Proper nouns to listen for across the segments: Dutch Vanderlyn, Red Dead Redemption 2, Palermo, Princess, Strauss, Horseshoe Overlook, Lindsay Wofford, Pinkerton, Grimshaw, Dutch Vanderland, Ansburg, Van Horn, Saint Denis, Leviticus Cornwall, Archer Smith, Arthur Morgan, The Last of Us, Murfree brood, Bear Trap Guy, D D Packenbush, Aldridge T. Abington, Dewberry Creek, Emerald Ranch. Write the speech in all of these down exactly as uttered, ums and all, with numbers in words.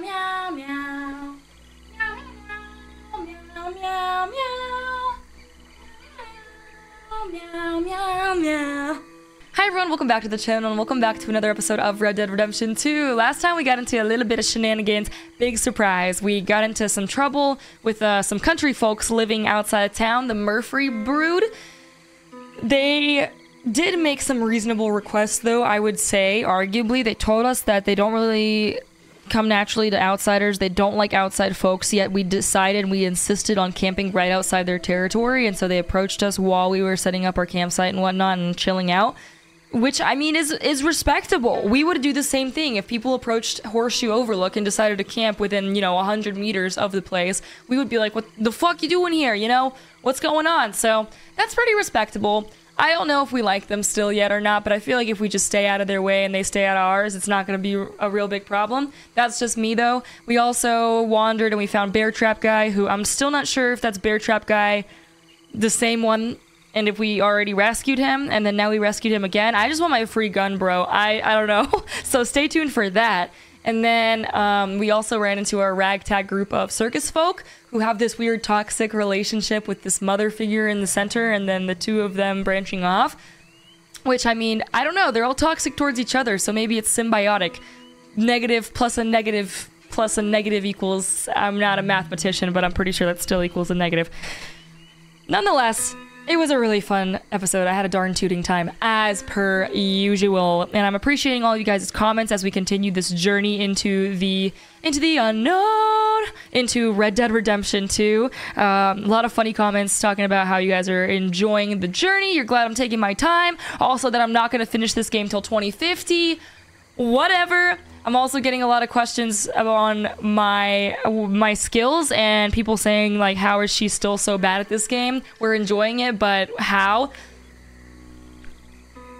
meow, meow, meow. Meow, meow, meow, meow, meow. Meow, meow, meow. Hi everyone, welcome back to the channel and welcome back to another episode of Red Dead Redemption two. Last time we got into a little bit of shenanigans, big surprise. We got into some trouble with uh, some country folks living outside of town, the Murfree brood. They did make some reasonable requests though, I would say, arguably. They told us that they don't really come naturally to outsiders, they don't like outside folks, yet we decided and we insisted on camping right outside their territory, and so they approached us while we were setting up our campsite and whatnot and chilling out. Which, I mean, is is respectable. We would do the same thing if people approached Horseshoe Overlook and decided to camp within, you know, one hundred meters of the place. We would be like, what the fuck you doing here, you know? What's going on? So, that's pretty respectable. I don't know if we like them still yet or not, but I feel like if we just stay out of their way and they stay out of ours, it's not going to be a real big problem. That's just me, though. We also wandered and we found Bear Trap Guy, who I'm still not sure if that's Bear Trap Guy, the same one. And if we already rescued him, and then now we rescued him again. I just want my free gun, bro. I, I don't know. So stay tuned for that. And then um, we also ran into our ragtag group of circus folk who have this weird toxic relationship with this mother figure in the center and then the two of them branching off. Which, I mean, I don't know. They're all toxic towards each other, so maybe it's symbiotic. Negative plus a negative plus a negative equals... I'm not a mathematician, but I'm pretty sure that still equals a negative. Nonetheless... it was a really fun episode. I had a darn tooting time, as per usual. And I'm appreciating all of you guys' comments as we continue this journey into the into the unknown, into Red Dead Redemption two. Um, a lot of funny comments talking about how you guys are enjoying the journey. You're glad I'm taking my time. Also that I'm not going to finish this game till twenty fifty. Whatever. I'm also getting a lot of questions on my my skills and people saying, like, how is she still so bad at this game? We're enjoying it, but how?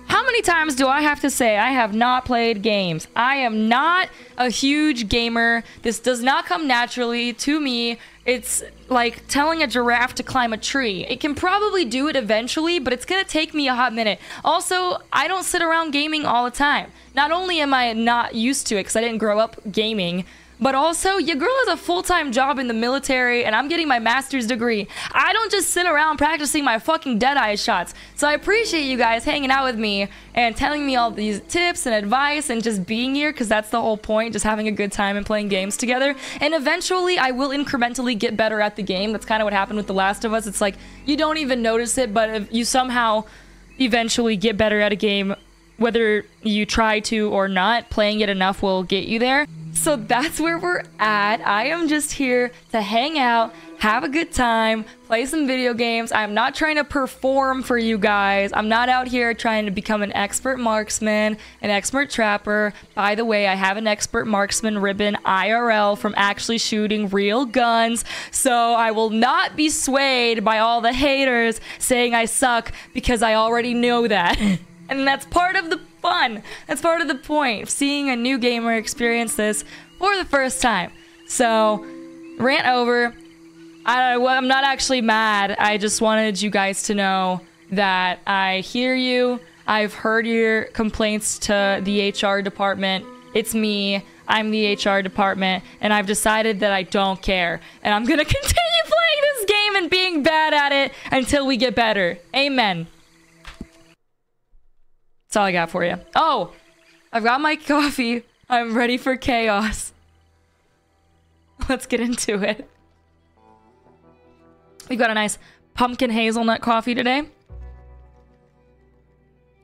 How many times do I have to say I have not played games? I am not a huge gamer. This does not come naturally to me. It's like telling a giraffe to climb a tree. It can probably do it eventually, but it's gonna take me a hot minute. Also, I don't sit around gaming all the time. Not only am I not used to it because I didn't grow up gaming, but also, your girl has a full-time job in the military, and I'm getting my master's degree. I don't just sit around practicing my fucking dead-eye shots. So I appreciate you guys hanging out with me and telling me all these tips and advice and just being here, because that's the whole point, just having a good time and playing games together. And eventually, I will incrementally get better at the game. That's kind of what happened with The Last of Us. It's like, you don't even notice it, but if you somehow eventually get better at a game, whether you try to or not, playing it enough will get you there. So that's where we're at. I am just here to hang out, have a good time, play some video games. I'm not trying to perform for you guys. I'm not out here trying to become an expert marksman, an expert trapper. By the way, I have an expert marksman ribbon I R L from actually shooting real guns. So I will not be swayed by all the haters saying I suck because I already know that. And that's part of the fun. That's part of the point, seeing a new gamer experience this for the first time. So, rant over. I, I'm not actually mad. I just wanted you guys to know that I hear you. I've heard your complaints to the H R department. It's me. I'm the H R department, and I've decided that I don't care. And I'm gonna continue playing this game and being bad at it until we get better. Amen. That's all I got for you. Oh, I've got my coffee. I'm ready for chaos. Let's get into it. We've got a nice pumpkin hazelnut coffee today.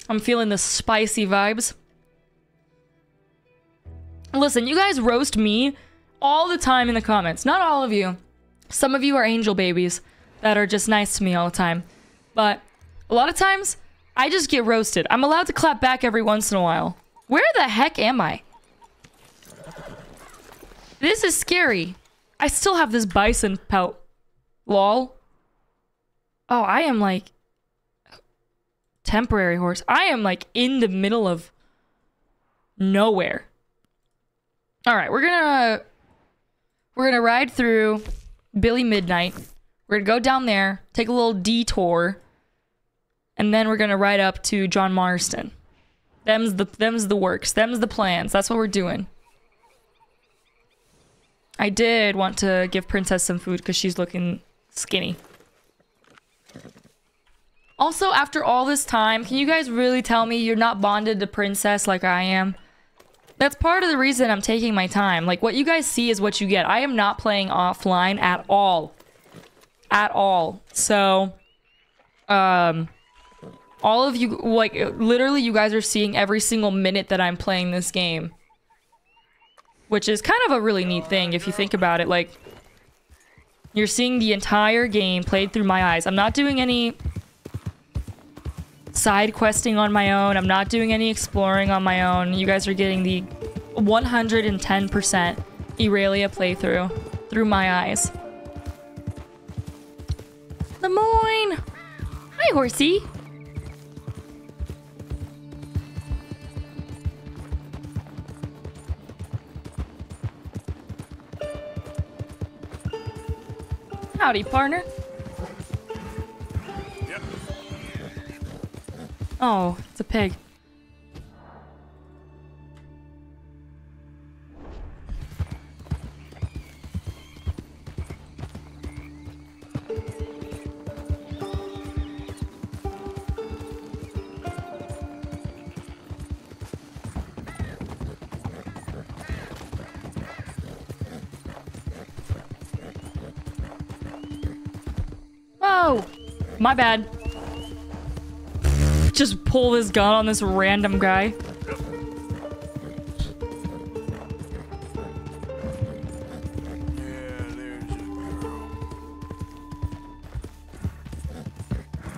I'm feeling the spicy vibes. Listen, you guys roast me all the time in the comments. Not all of you. Some of you are angel babies that are just nice to me all the time. But a lot of times... I just get roasted. I'm allowed to clap back every once in a while. Where the heck am I? This is scary. I still have this bison pelt. Lol. Oh, I am like... temporary horse. I am like in the middle of... nowhere. Alright, we're gonna... We're gonna ride through Billy Midnight. We're gonna go down there, take a little detour... and then we're gonna ride up to John Marston. Them's the them's the works. Them's the plans. That's what we're doing. I did want to give Princess some food because she's looking skinny. Also, after all this time, can you guys really tell me you're not bonded to Princess like I am? That's part of the reason I'm taking my time. Like, what you guys see is what you get. I am not playing offline at all. At all. So, um, all of you, like, literally you guys are seeing every single minute that I'm playing this game. Which is kind of a really neat thing if you think about it. Like, you're seeing the entire game played through my eyes. I'm not doing any side questing on my own. I'm not doing any exploring on my own. You guys are getting the one hundred ten percent Eralia playthrough through my eyes. Lemoyne! Hi, horsey! Howdy, partner. Oh, it's a pig. Whoa! My bad. Just pull this gun on this random guy.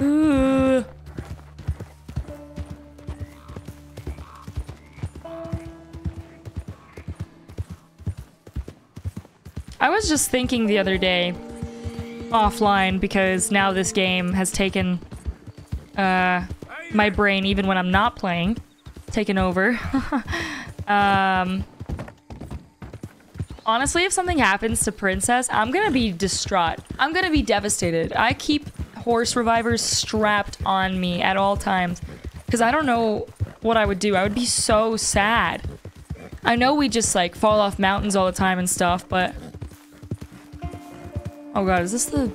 Ooh. I was just thinking the other day, offline, because now this game has taken, uh... my brain, even when I'm not playing, taken over. um, honestly, if something happens to Princess, I'm gonna be distraught. I'm gonna be devastated. I keep horse revivers strapped on me at all times because I don't know what I would do. I would be so sad. I know we just like fall off mountains all the time and stuff, but oh god, is this the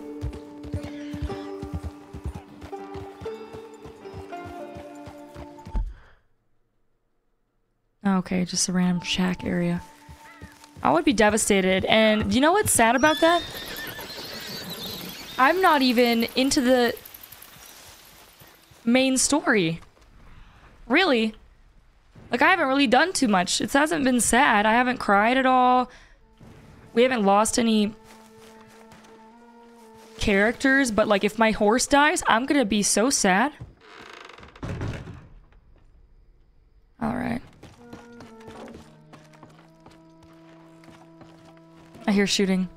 okay, just a random shack area. I would be devastated, and you know what's sad about that? I'm not even into the main story. Really. Like, I haven't really done too much. It hasn't been sad. I haven't cried at all. We haven't lost any characters, but like, if my horse dies, I'm gonna be so sad. Alright. I hear shooting.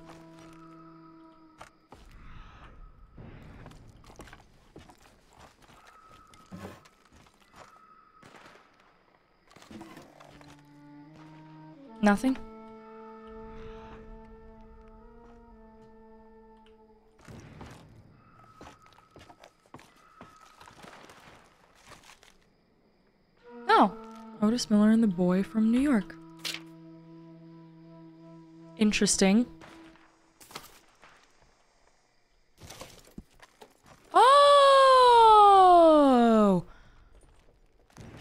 Nothing? Oh, Otis Miller and the boy from New York. Interesting. Oh!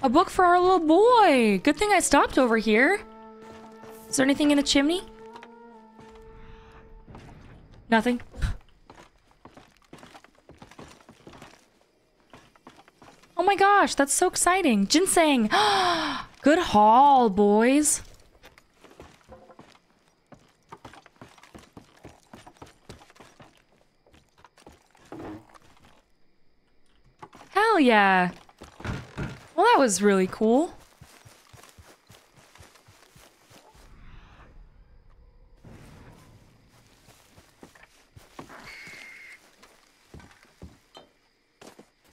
A book for our little boy! Good thing I stopped over here. Is there anything in the chimney? Nothing. Oh my gosh, that's so exciting. Ginseng! Good haul, boys. Hell yeah. Well, that was really cool. Is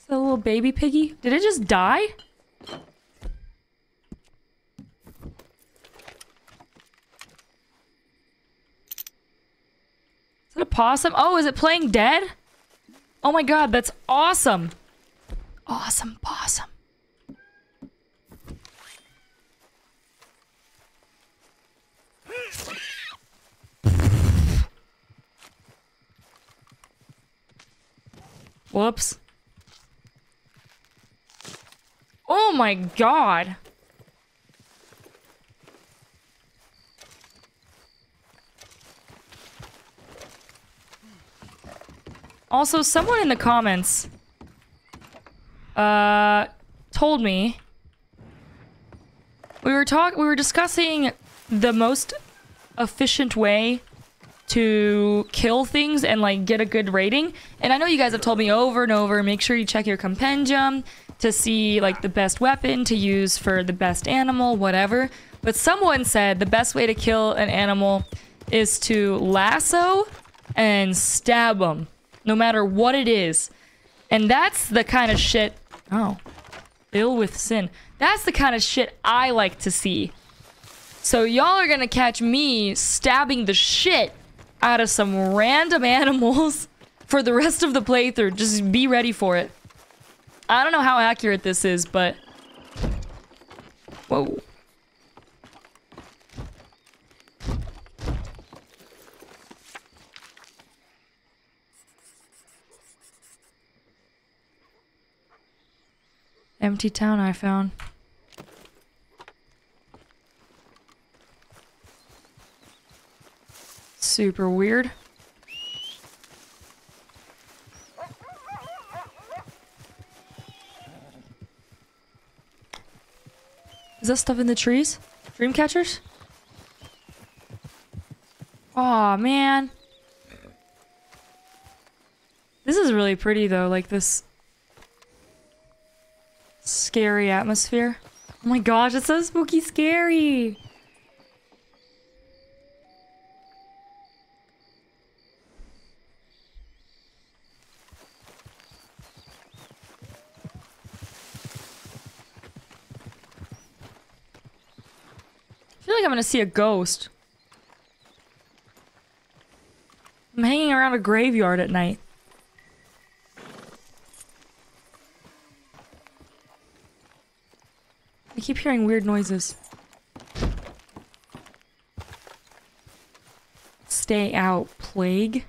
that a little baby piggy? Did it just die? Is it a possum? Oh, is it playing dead? Oh my god, that's awesome. Awesome, possum. Whoops. Oh my god! Also, someone in the comments uh, told me we were talk we were discussing the most efficient way to kill things and like get a good rating. And I know you guys have told me over and over, make sure you check your compendium to see like the best weapon to use for the best animal, whatever. But someone said the best way to kill an animal is to lasso and stab them, no matter what it is. And that's the kind of shit... Oh. Ill with sin. That's the kind of shit I like to see. So y'all are gonna catch me stabbing the shit out of some random animals for the rest of the playthrough. Just be ready for it. I don't know how accurate this is, but... Whoa. Empty town I found. Super weird. Is that stuff in the trees? Dream catchers? Aw, man. This is really pretty though, like this scary atmosphere. Oh my gosh, it's so spooky scary. I feel like I'm gonna see a ghost. I'm hanging around a graveyard at night. I keep hearing weird noises. Stay out, plague.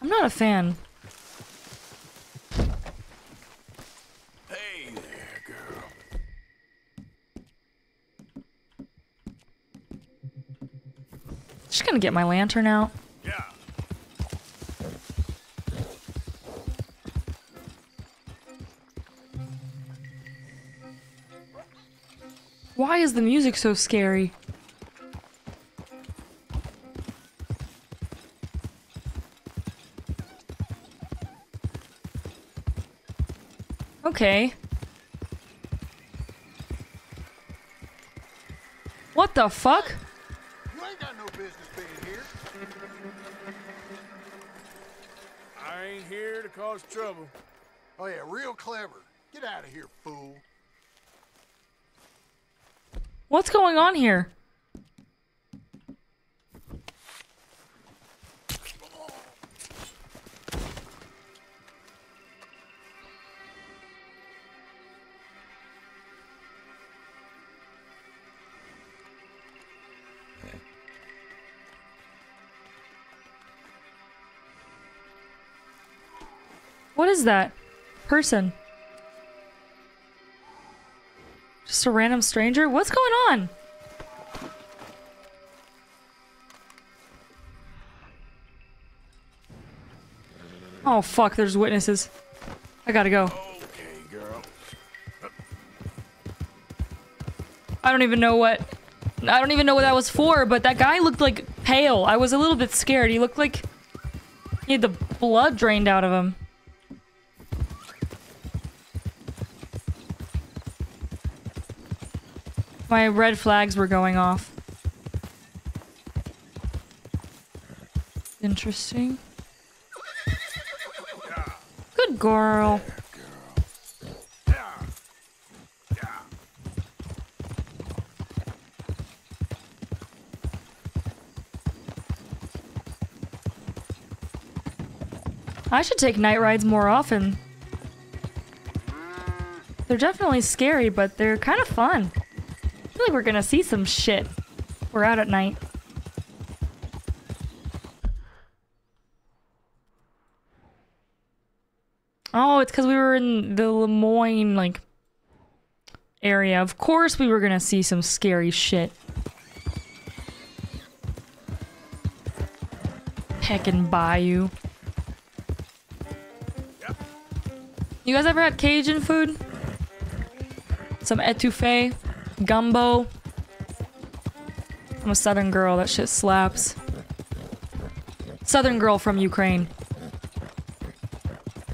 I'm not a fan. Hey there, girl. Just gonna get my lantern out. Why is the music so scary? Okay. What the fuck? You ain't got no business being here. I ain't here to cause trouble. Oh yeah, real clever. Get out of here, fool. What's going on here? What is that person? Just a random stranger? What's going on? Oh fuck, there's witnesses. I gotta go. Okay, girl. I don't even know what... I don't even know what that was for, but that guy looked like pale. I was a little bit scared. He looked like he had the blood drained out of him. My red flags were going off. Interesting. Good girl. I should take night rides more often. They're definitely scary, but they're kind of fun. I feel like we're gonna see some shit. We're out at night. Oh, it's because we were in the Lemoyne, like, area. Of course we were gonna see some scary shit. Heckin' bayou. You guys ever had Cajun food? Some etouffee? Gumbo? I'm a southern girl, that shit slaps. Southern girl from Ukraine.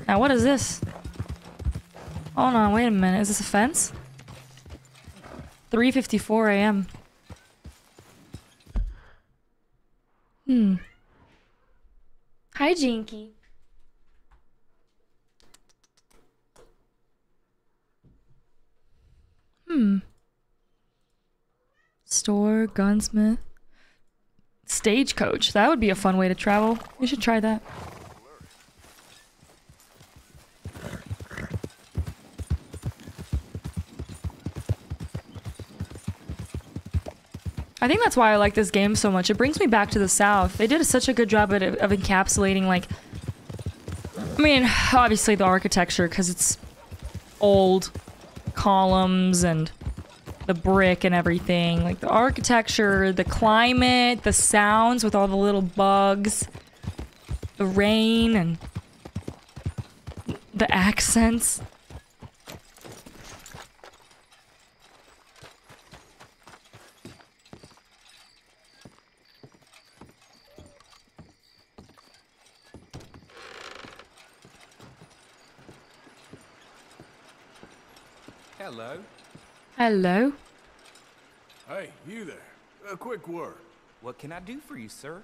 Now what is this? Oh no, wait a minute, is this a fence? three fifty-four a m Hmm. Hi, Jinky. Hmm. Store, gunsmith, stagecoach. That would be a fun way to travel. We should try that. I think that's why I like this game so much. It brings me back to the South. They did such a good job at, of encapsulating, like... I mean, obviously the architecture, because it's old columns and the brick and everything. Like, the architecture, the climate, the sounds with all the little bugs, the rain, and the accents. Hello. Hello. Hey, you there. A quick word. What can I do for you, sir?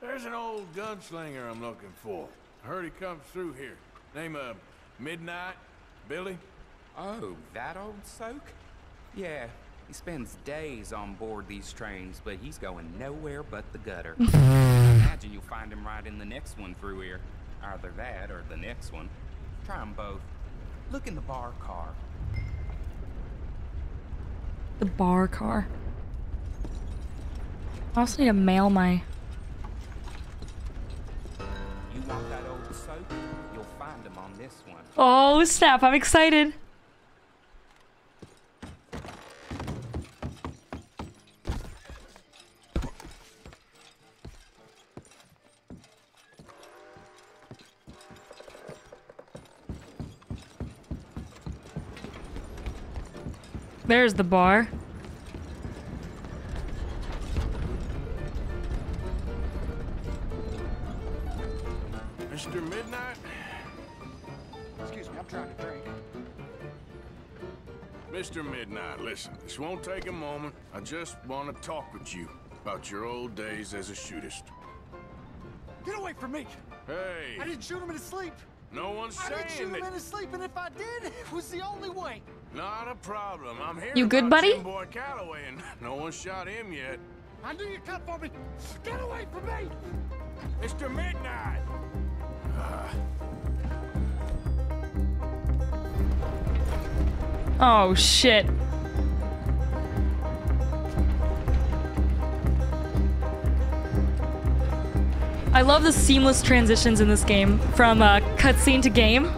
There's an old gunslinger I'm looking for. I heard he comes through here. Name of Midnight, Billy. Oh, that old soak? Yeah, he spends days on board these trains, but he's going nowhere but the gutter. Imagine you'll find him right in the next one through here. Either that or the next one. Try them both. Look in the bar car. The bar car. I also need to mail my... You want that old soap? You'll find them on this one. Oh snap, I'm excited. There's the bar. Mister Midnight? Excuse me, I'm trying to drink. Mister Midnight, listen, this won't take a moment. I just want to talk with you about your old days as a shootist. Get away from me! Hey! I didn't shoot him in his sleep! No one's saying I didn't shoot him in his sleep, and if I did, it was the only way. Not a problem. I'm here. You good, buddy? Boy Calloway, and no one shot him yet. I knew you cut for me. Get away from me, Mister Midnight. Oh shit. I love the seamless transitions in this game from uh, cutscene to game.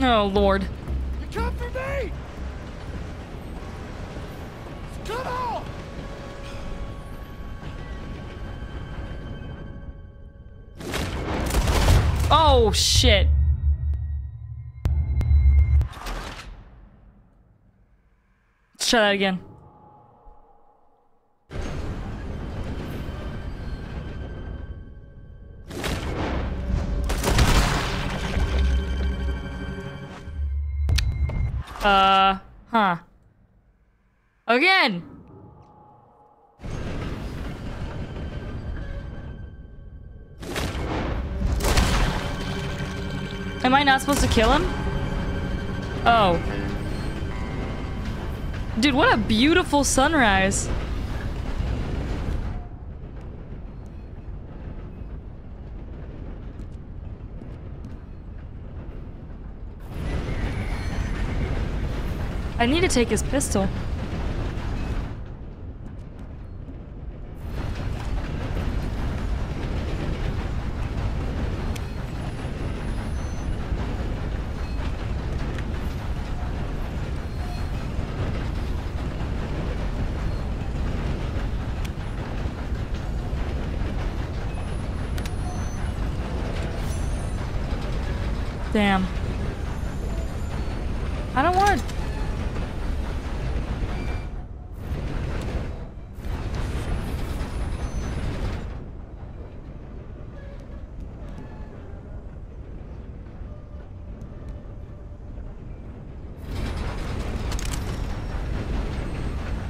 Oh, Lord. You come for me! Come on! Oh, shit. Let's try that again. Uh, huh. Again! Am I not supposed to kill him? Oh. Dude, what a beautiful sunrise. I need to take his pistol. Damn. I don't want to...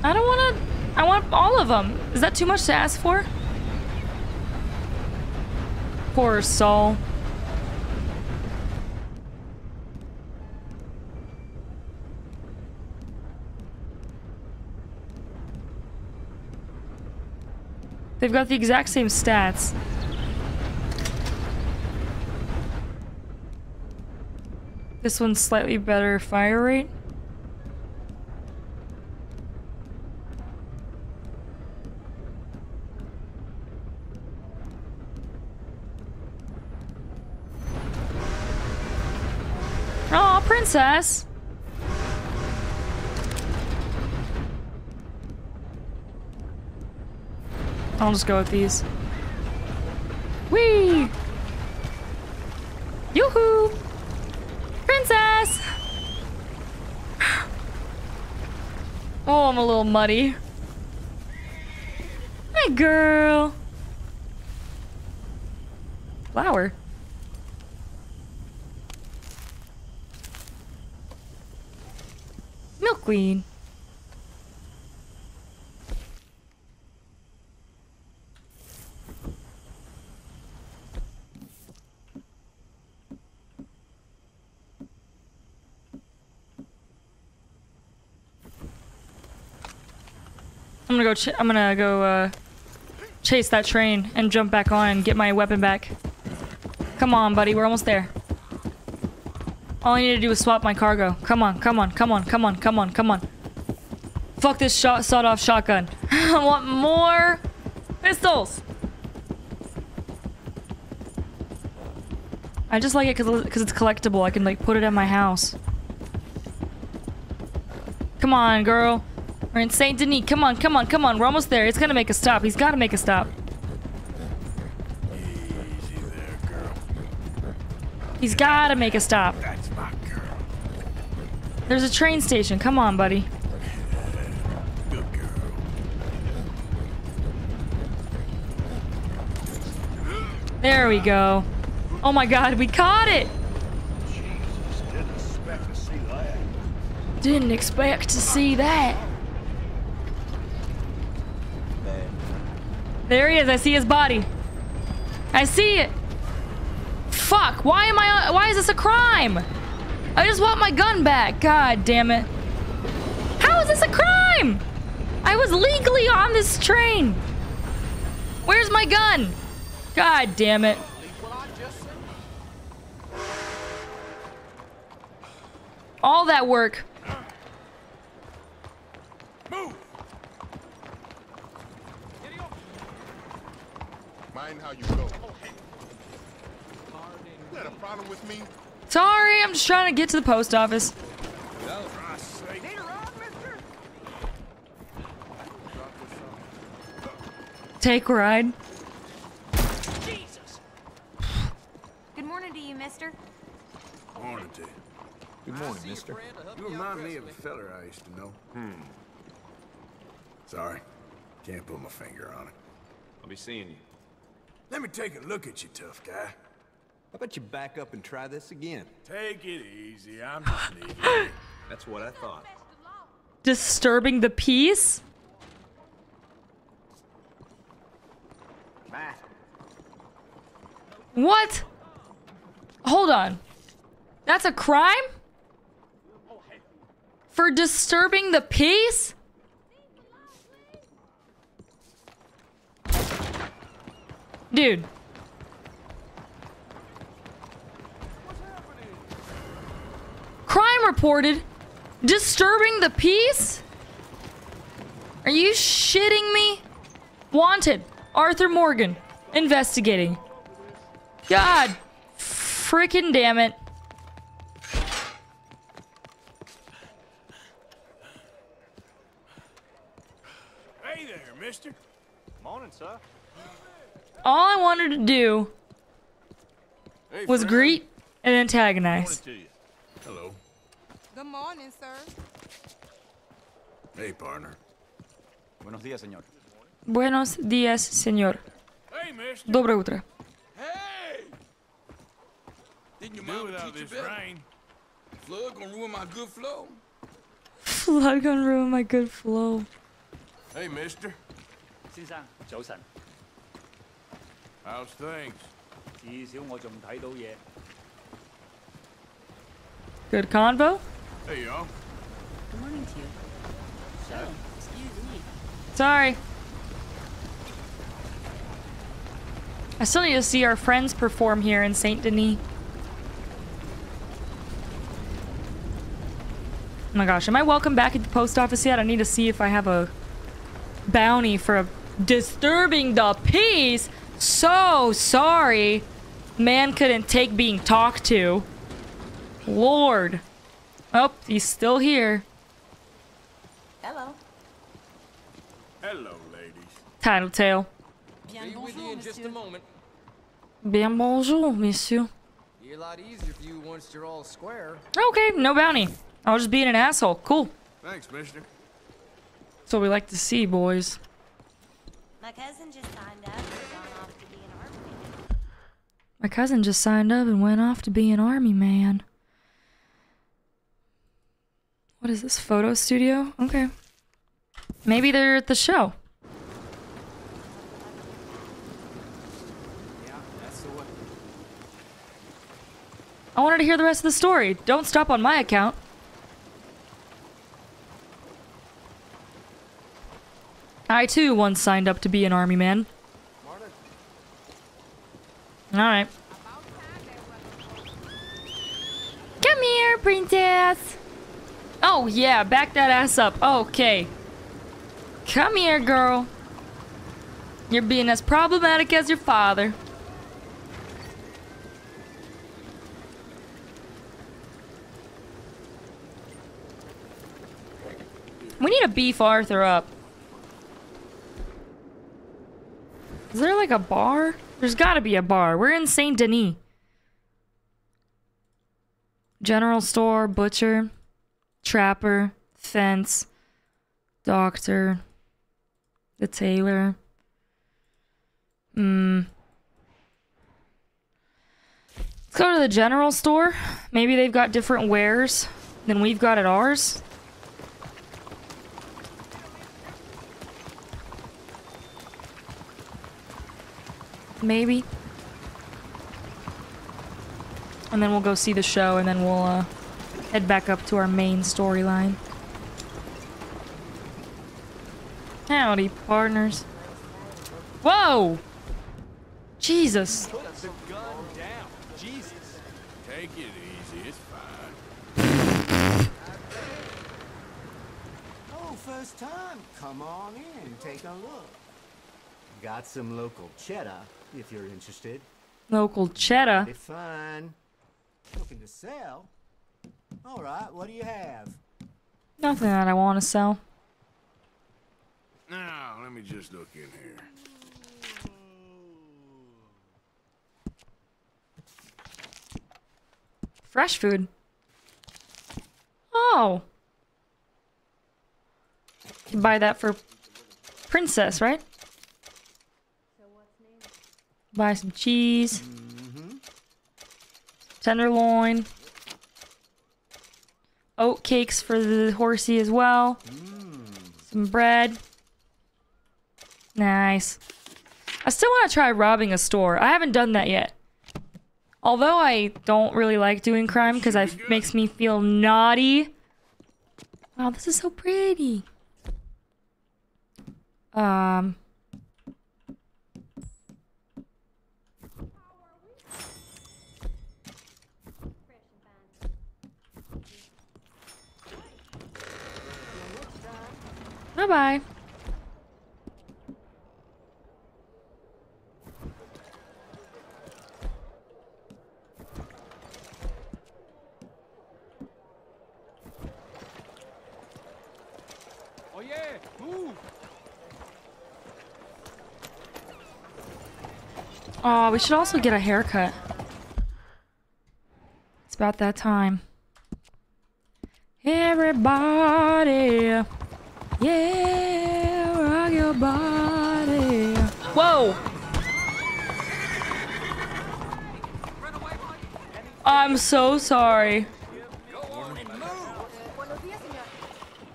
I don't want to... I want all of them. Is that too much to ask for? Poor soul. They've got the exact same stats. This one's slightly better fire rate. Aw, Princess! I'll just go with these. Whee! Yoo-hoo! Princess! Oh, I'm a little muddy. Hi, girl! Flower. Milkweed. I'm gonna go. Ch I'm gonna go uh, chase that train and jump back on and get my weapon back. Come on, buddy. We're almost there. All I need to do is swap my cargo. Come on, come on, come on, come on, come on, come on. Fuck this shot, sawed-off shotgun. I want more pistols. I just like it because it's collectible. I can like put it in my house. Come on, girl. We're in Saint Denis. Come on, come on, come on. We're almost there. It's gonna make a stop. He's gotta make a stop. Easy there, girl. He's gotta make a stop. That's my girl. There's a train station. Come on, buddy. Good girl. There we go. Oh my god, we caught it! Jesus, didn't expect to see that. Didn't expect to see that. There he is. I see his body. I see it. Fuck. Why am I... Why is this a crime? I just want my gun back. God damn it. How is this a crime? I was legally on this train. Where's my gun? God damn it. All that work. Move. Mind how you go. You had a problem with me? Sorry, I'm just trying to get to the post office. No. Take a ride. Jesus. Good morning to you, mister. Morning to you. Good morning, mister. You remind me of a fella I used to know. Hmm. Sorry. Can't put my finger on it. I'll be seeing you. Let me take a look at you, tough guy. How about you back up and try this again? Take it easy. I'm just leaving. That's what I thought. Disturbing the peace? Bye. What? Hold on. That's a crime? For disturbing the peace? Dude. Crime reported. Disturbing the peace? Are you shitting me? Wanted, Arthur Morgan, investigating. God frickin' damn it. Hey there, mister. Morning, sir. All I wanted to do hey, was friend. greet and antagonize. Good morning to you. Hello. Good morning, sir. Hey, partner. Buenos días, señor. Buenos días, señor. Hey, mister. Доброе утро. Hey! Didn't your mama teach you better? Flood gonna ruin my good flow. Flood gonna ruin my good flow. Hey, mister. How's things? Good convo? Hey, y'all. Good morning to you. So, excuse me. Sorry. I still need to see our friends perform here in Saint Denis. Oh my gosh, am I welcome back at the post office yet? I need to see if I have a bounty for a disturbing the peace. So sorry. Man couldn't take being talked to. Lord. Oh, he's still here. Hello. Hello, ladies. Tattletale. Bien bonjour, in just a moment. Bien bonjour, monsieur. Be a lot easier for you once you're all square. Okay, no bounty. I was just being an asshole. Cool. Thanks, mister. That's what we like to see, boys. My cousin just signed up and went off to be an army man. My cousin just signed up and went off to be an army man. What is this? Photo studio? Okay. Maybe they're at the show. Yeah, that's the one. I wanted to hear the rest of the story. Don't stop on my account. I, too, once signed up to be an army man. Alright. Come here, princess! Oh, yeah, back that ass up. Okay. Come here, girl. You're being as problematic as your father. We need to beef Arthur up. Is there like a bar? There's gotta be a bar. We're in Saint Denis. General store, butcher, trapper, fence, doctor, the tailor. Hmm. Let's go to the general store. Maybe they've got different wares than we've got at ours. Maybe. And then we'll go see the show, and then we'll uh, head back up to our main storyline. Howdy, partners. Whoa! Jesus. Put the gun down. Jesus. Take it easy, it's fine. Oh, first time. Come on in, take a look. Got some local cheddar, if you're interested. Local cheddar? Fine. Looking to sell? All right, what do you have? Nothing that I want to sell. Now, let me just look in here. Fresh food. Oh. You can buy that for Princess, right? Buy some cheese, mm-hmm. tenderloin, oat cakes for the horsey as well, mm. some bread. Nice. I still want to try robbing a store. I haven't done that yet. Although I don't really like doing crime because it makes me feel naughty. Wow, this is so pretty. Um... Bye-bye. Oh yeah, move. Oh, we should also get a haircut. It's about that time. Everybody, yeah, rock your body. Whoa! I'm so sorry.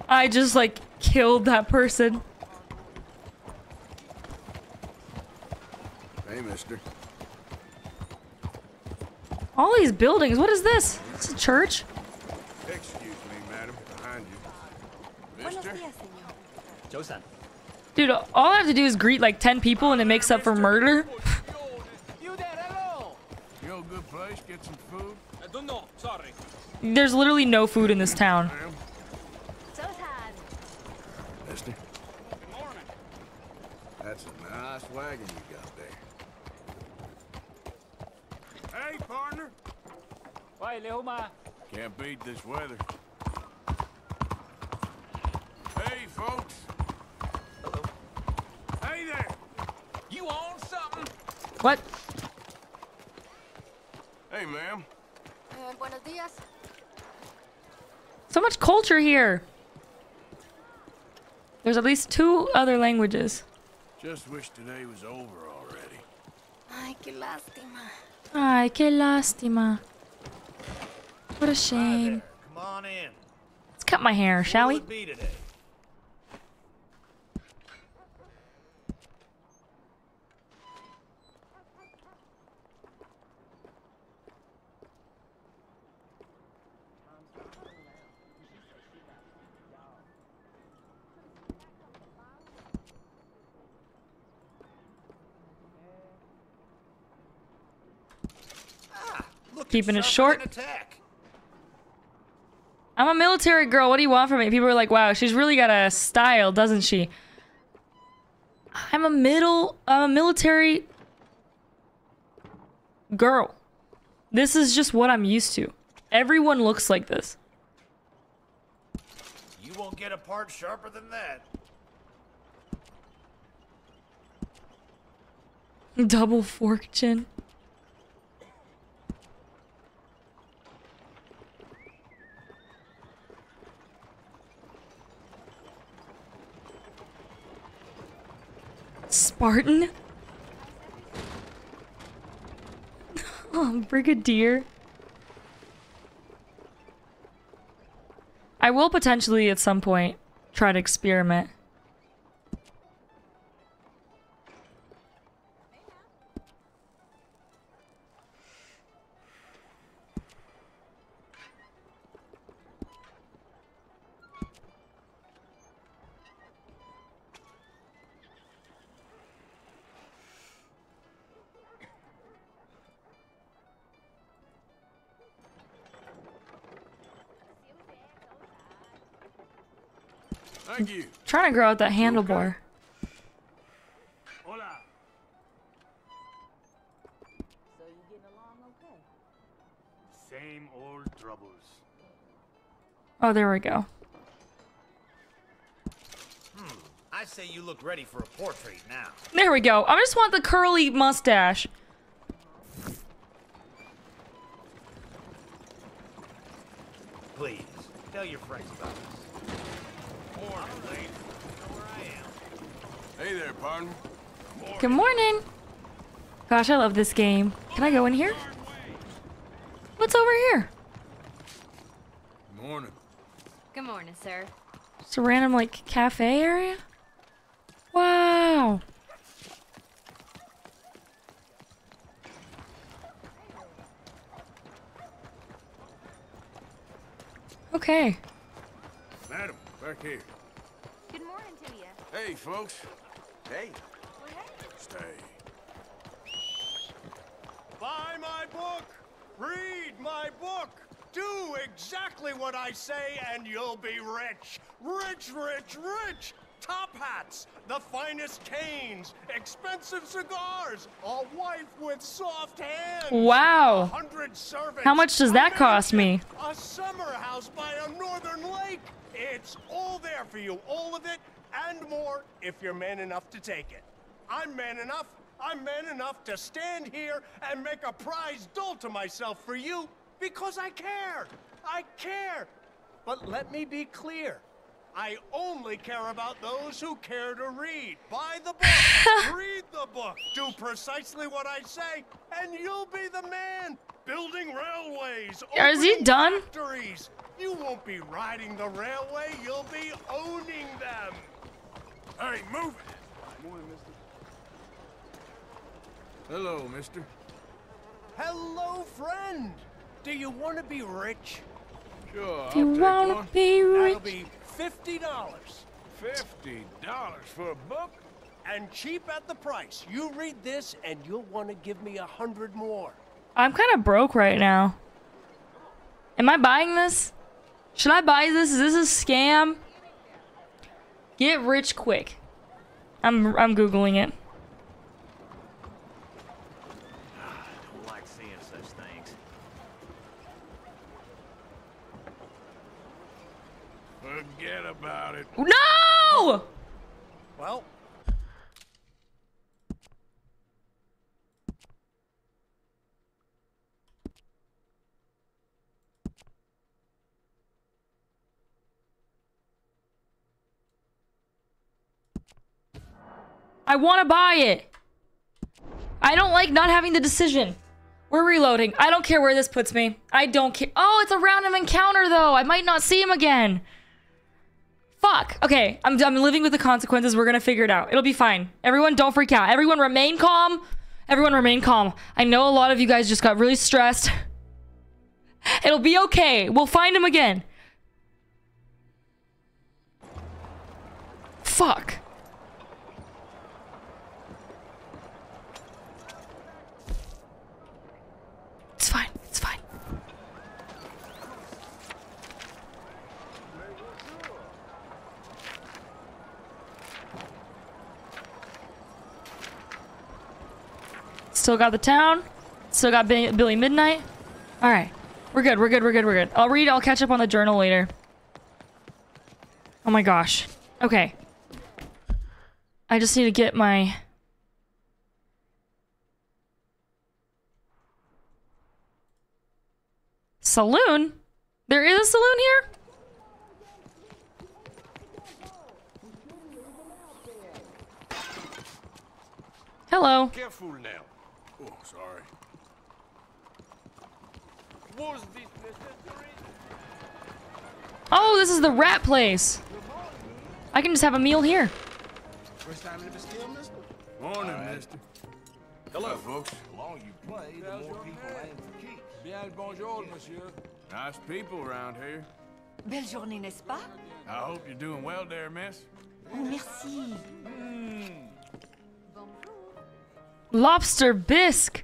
I just like killed that person. Hey, mister. All these buildings, what is this? It's a church? Dude, all I have to do is greet like ten people and it makes up for murder. There's literally no food in this town. That's a nice wagon you got there. Hey, partner. Can't beat this weather. Hey, folks. Hello. Hey there. You own something? What? Hey, ma'am. Uh, buenos dias. So much culture here. There's at least two other languages. Just wish today was over already. Ay, que lástima. Ay, que lástima. What a shame. Come on in. Let's cut my hair, shall we? Keeping it short. I'm a military girl. What do you want from me? People are like, wow, she's really got a style, doesn't she? I'm a middle, uh, military girl. This is just what I'm used to. Everyone looks like this. You won't get a part sharper than that. Double fork chin. Spartan? Oh, Brigadier. I will potentially at some point try to experiment. Thank you. Trying to grow out that handlebar. Hola. So you getting along okay? Same old troubles. Oh, there we go. Hmm. I say you look ready for a portrait now. There we go. I just want the curly mustache. Please tell your friends about this. Hey there, partner. Good morning. Gosh, I love this game. Can I go in here? What's over here? Good morning. Good morning, sir. It's a random like cafe area. Wow. Okay. Madam, back here. Good morning to you. Hey, folks. Hey. Well, hey. Stay. Buy my book. Read my book. Do exactly what I say and you'll be rich. Rich, rich, rich. top hats, the finest canes, expensive cigars, a wife with soft hands. Wow. one hundred servants. How much does that cost me? A summer house by a northern lake. It's all there for you, all of it and more if you're man enough to take it. I'm man enough. I'm man enough to stand here and make a prize doll to myself for you because I care. I care. But let me be clear. I only care about those who care to read. Buy the book. Read the book. Do precisely what I say, and you'll be the man. Building railways. Is he done? Factories. You won't be riding the railway. You'll be owning them. Hey, move it. Morning, mister. Hello, mister. Hello, friend. Do you want to be rich? Sure. Do you want to be rich? That'll be fifty dollars. Fifty dollars for a book? And cheap at the price. You read this, and you'll want to give me a hundred more. I'm kind of broke right now. Am I buying this? Should I buy this? Is this a scam? Get rich quick. I'm I'm googling it. Forget about it. No! Well. I want to buy it. I don't like not having the decision. We're reloading. I don't care where this puts me. I don't care. Oh, it's a random encounter, though. I might not see him again. Fuck. Okay, I'm, I'm living with the consequences. We're gonna figure it out. It'll be fine. Everyone, don't freak out. Everyone, remain calm. Everyone, remain calm. I know a lot of you guys just got really stressed. It'll be okay. We'll find him again. Fuck. It's fine. It's fine. Still got the town. Still got Billy Midnight. All right. We're good. We're good. We're good. We're good. I'll read. I'll catch up on the journal later. Oh my gosh. Okay. I just need to get my... Saloon? There is a saloon here? Hello. Careful now. Oh, sorry. Was this necessary? Oh, this is the rat place. I can just have a meal here. First time in the still, mister? Morning, right. mister. Hello, folks. The longer you play, the more people land for keeps. Bien bonjour, monsieur. Nice people around here. Belle journée, n'est-ce pas? I hope you're doing well there, miss. Oh, merci. Mm. Lobster bisque.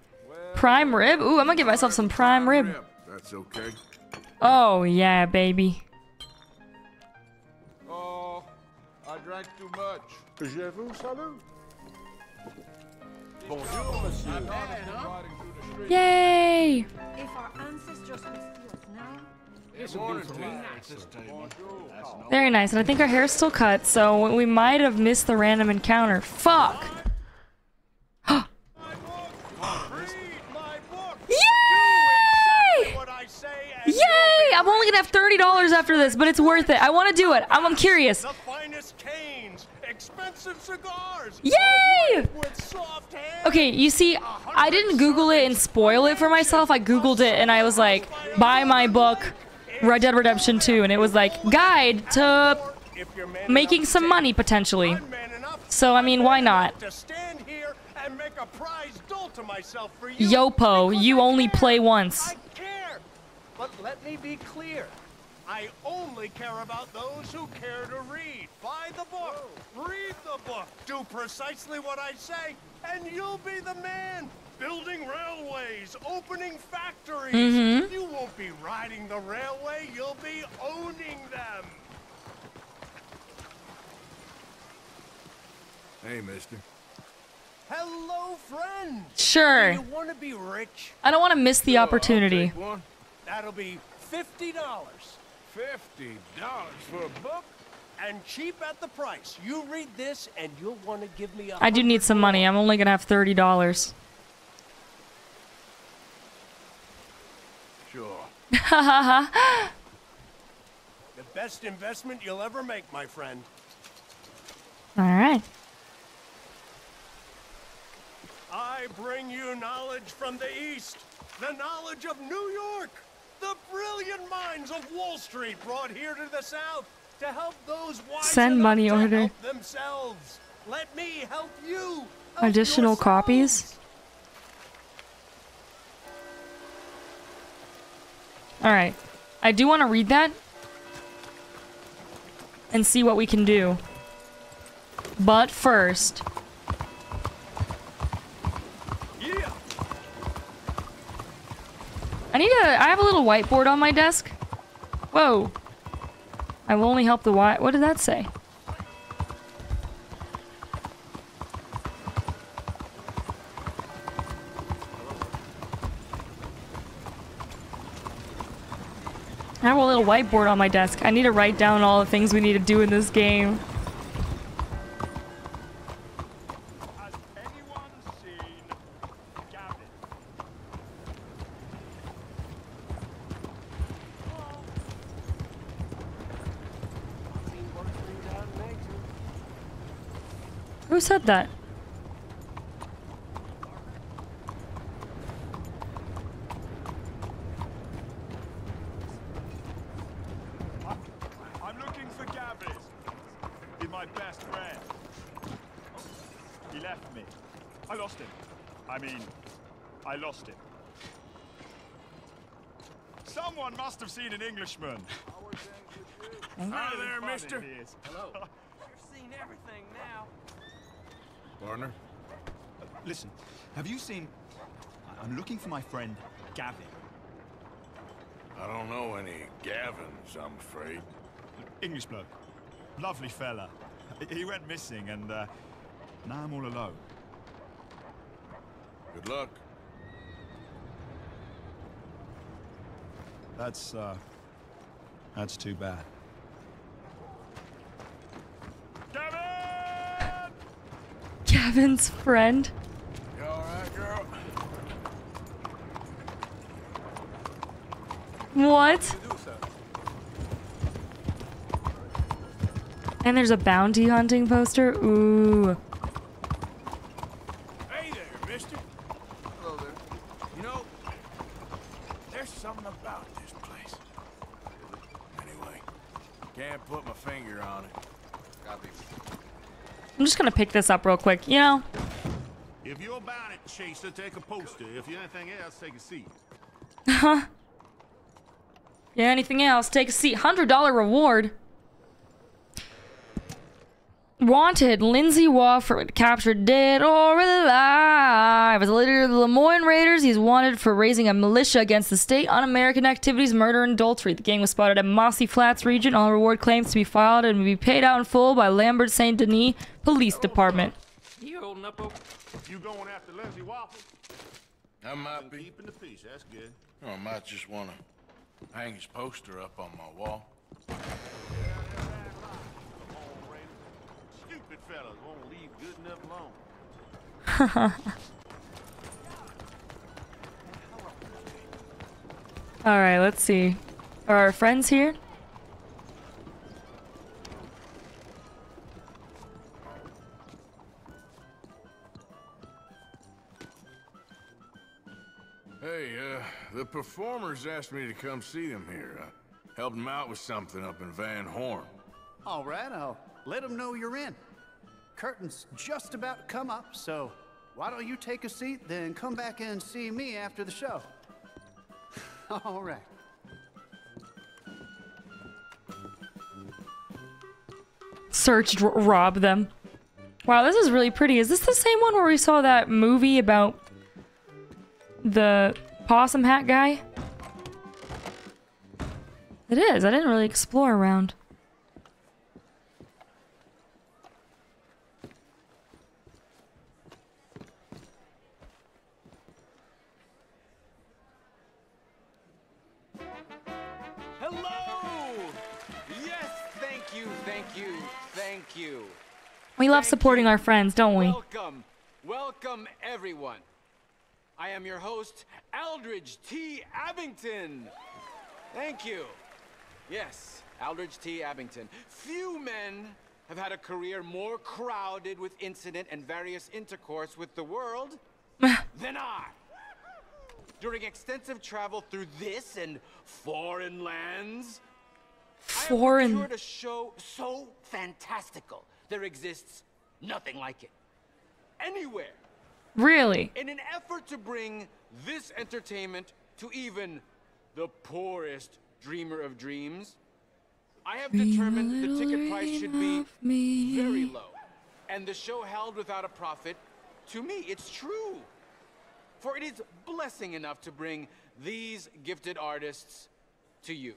Prime rib? Ooh, I'm gonna get myself some prime rib. That's okay. Oh, yeah, baby. Oh, I drank too much. Je vous salue. Bonjour, monsieur. Yay! If our ancestors now, very nice, and I think our hair's still cut, so we might have missed the random encounter. Fuck! I'm only gonna have thirty dollars after this, but it's worth it. I want to do it. I'm, I'm curious. The finest canes, expensive cigars. Yay! Okay, you see, I didn't Google it and spoil it for myself. I Googled it and I was like, buy my book, Red Dead Redemption two, and it was like, guide to making some money potentially. So, I mean, why not? Yopo, you only play once. But let me be clear. I only care about those who care to read. Buy the book. Read the book. Do precisely what I say, and you'll be the man. Building railways, opening factories. Mm-hmm. You won't be riding the railway. You'll be owning them. Hey, mister. Hello, friend. Sure. Do you want to be rich? I don't want to miss the oh, opportunity. That'll be fifty dollars. Fifty dollars for a book? And cheap at the price. You read this and you'll want to give me a I do need some money. I'm only gonna have thirty dollars. Sure. The best investment you'll ever make, my friend. Alright. I bring you knowledge from the East. The knowledge of New York. The brilliant minds of Wall Street brought here to the South. To help those wise Send money order. Themselves. Let me help you. Help Additional yourselves. Copies. All right, I do want to read that and see what we can do. But first, yeah. I need a. I have a little whiteboard on my desk. Whoa. I will only help the white. What did that say? I have a little whiteboard on my desk. I need to write down all the things we need to do in this game. Has anyone seen Gavin? Who said that? Seen an Englishman. Hi there, mister. Hello. You've seen everything now. Warner? Uh, listen, have you seen... I'm looking for my friend, Gavin. I don't know any Gavins, I'm afraid. English bloke. Lovely fella. He went missing and uh, now I'm all alone. Good luck. That's, uh, that's too bad. Gavin! Gavin's friend? You all right, girl? What? And there's a bounty hunting poster? Ooh. I'm just gonna pick this up real quick, you know. If you're about it, Chaser, take a poster. If you're anything else, take a seat. Huh? Yeah, anything else, take a seat. one hundred dollar reward. Wanted, Lindsay Wofford, captured dead or alive. As a leader of the Lemoyne Raiders, he's wanted for raising a militia against the state, un-American activities, murder, and adultery. The gang was spotted at Mossy Flats region. All reward claims to be filed and will be paid out in full by Lambert Saint Denis Police Department. You holding up over? You going after Lindsay Wofford? I might be. Keeping the peace, that's good. Or I might just want to hang his poster up on my wall. Fellas won't leave good enough alone. All right, let's see. Are our friends here? Hey, uh, the performers asked me to come see them here. I helped them out with something up in Van Horn. All right, I'll let them know you're in. Curtain's just about come up, so why don't you take a seat, then come back and see me after the show. All right. Search, rob them. Wow, this is really pretty. Is this the same one where we saw that movie about the possum hat guy? It is. I didn't really explore around. Thank you. Thank you. We love Thank supporting you. our friends, don't we? Welcome. Welcome, everyone. I am your host, Aldridge T. Abington. Thank you. Yes, Aldridge T. Abington. Few men have had a career more crowded with incident and various intercourse with the world than I. During extensive travel through this and foreign lands, foreign. I have procured a show so fantastical, there exists nothing like it anywhere. Really? In an effort to bring this entertainment to even the poorest dreamer of dreams, I have Dream determined the ticket price should be me. very low, and the show held without a profit. To me, it's true, for it is blessing enough to bring these gifted artists to you.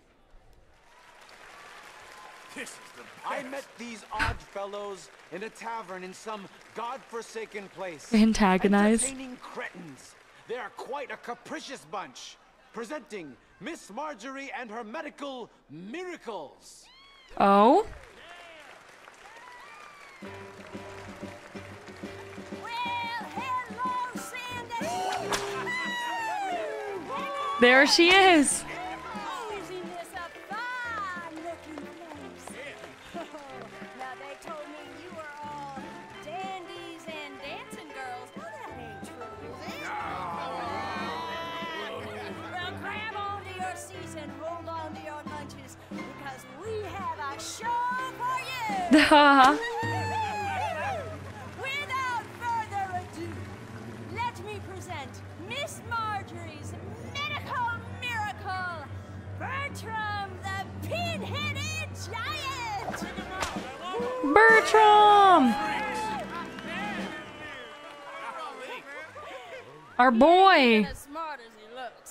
This is the best. I met these odd fellows in a tavern in some godforsaken place. Antagonize. Entertaining cretins. They are quite a capricious bunch, presenting Miss Marjorie and her medical miracles. Oh? There she is. Without further ado, let me present Miss Marjorie's medical miracle, Bertram the Pin-Headed Giant! Bertram! Our boy! He's as smart as he looks.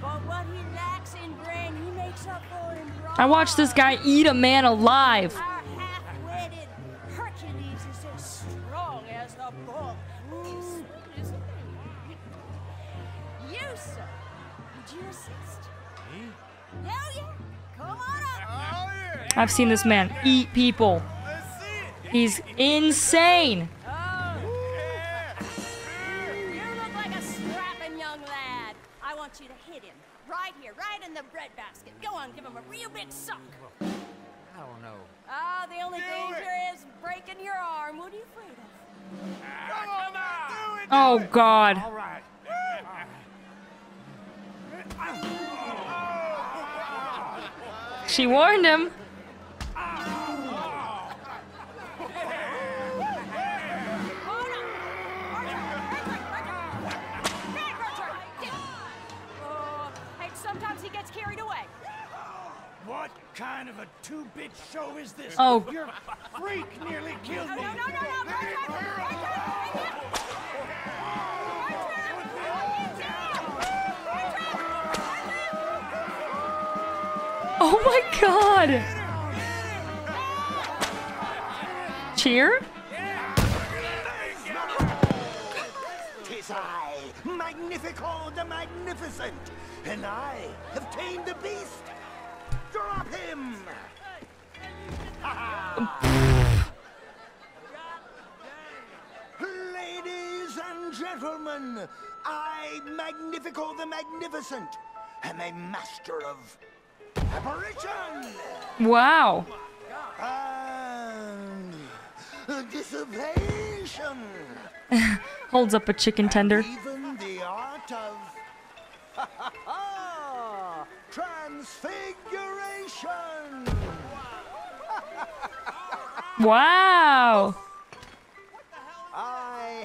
But what he lacks in brain, he makes up for in brawn. I watched this guy eat a man alive. I've seen this man eat people. He's insane. Oh, yeah. You look like a strapping young lad. I want you to hit him right here, right in the breadbasket. Go on, give him a real big suck. I don't know. Ah, oh, the only do danger it. is breaking your arm. What are you afraid of? Come on, do it, do oh it. God. All right. She warned him. What kind of a two-bit show is this? Oh, your freak nearly killed me. No, no, no, no, no. Oh my God! Cheer? Tis I, Magnifico the Magnificent, and I have tamed the beast. Drop him! Ladies and gentlemen, I, Magnifico the Magnificent, am a master of apparition! Wow. And dissipation! Holds up a chicken tender. And even the art of... Ha ha ha! Transfiguration! Wow! I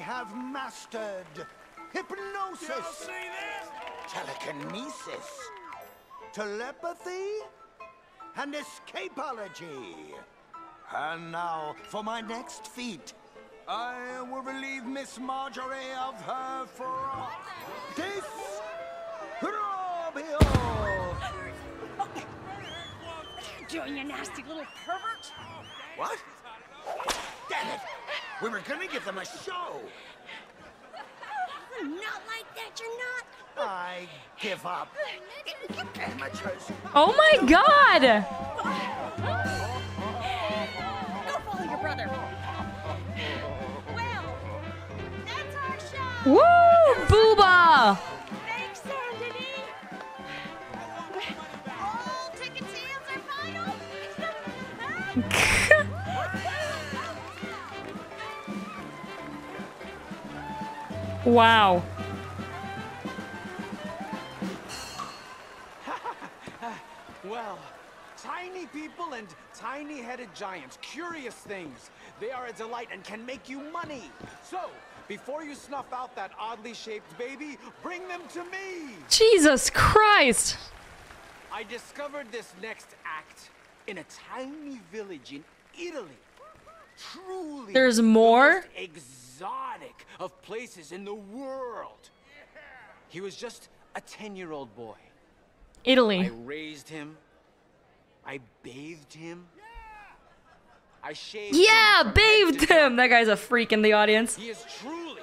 have mastered hypnosis, telekinesis, telepathy, and escapology. And now, for my next feat, I will relieve Miss Marjorie of her fraud. This... Doing you nasty little pervert? What? Damn it! We were gonna give them a show. Not like that, you're not. I give up. Amateurs. Oh my God! Woo! Booba! Thanks, Saint Denis! All ticket sales are final! Wow. Well, tiny people and tiny-headed giants, curious things. They are a delight and can make you money. So, before you snuff out that oddly shaped baby, bring them to me. Jesus Christ. I discovered this next act in a tiny village in Italy. Truly, there's more? The most exotic of places in the world. Yeah. He was just a ten-year-old boy. Italy. I raised him. I bathed him. Yeah. I shaved yeah, him. Yeah, bathed him. That guy's a freak in the audience. He is truly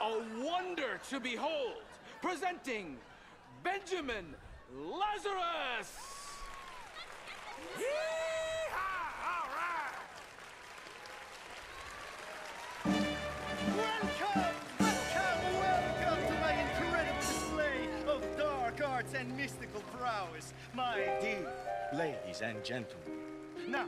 a wonder to behold. Presenting Benjamin Lazarus. All right. Welcome, welcome, welcome to my incredible display of dark arts and mystical prowess, my dear ladies and gentlemen. Now,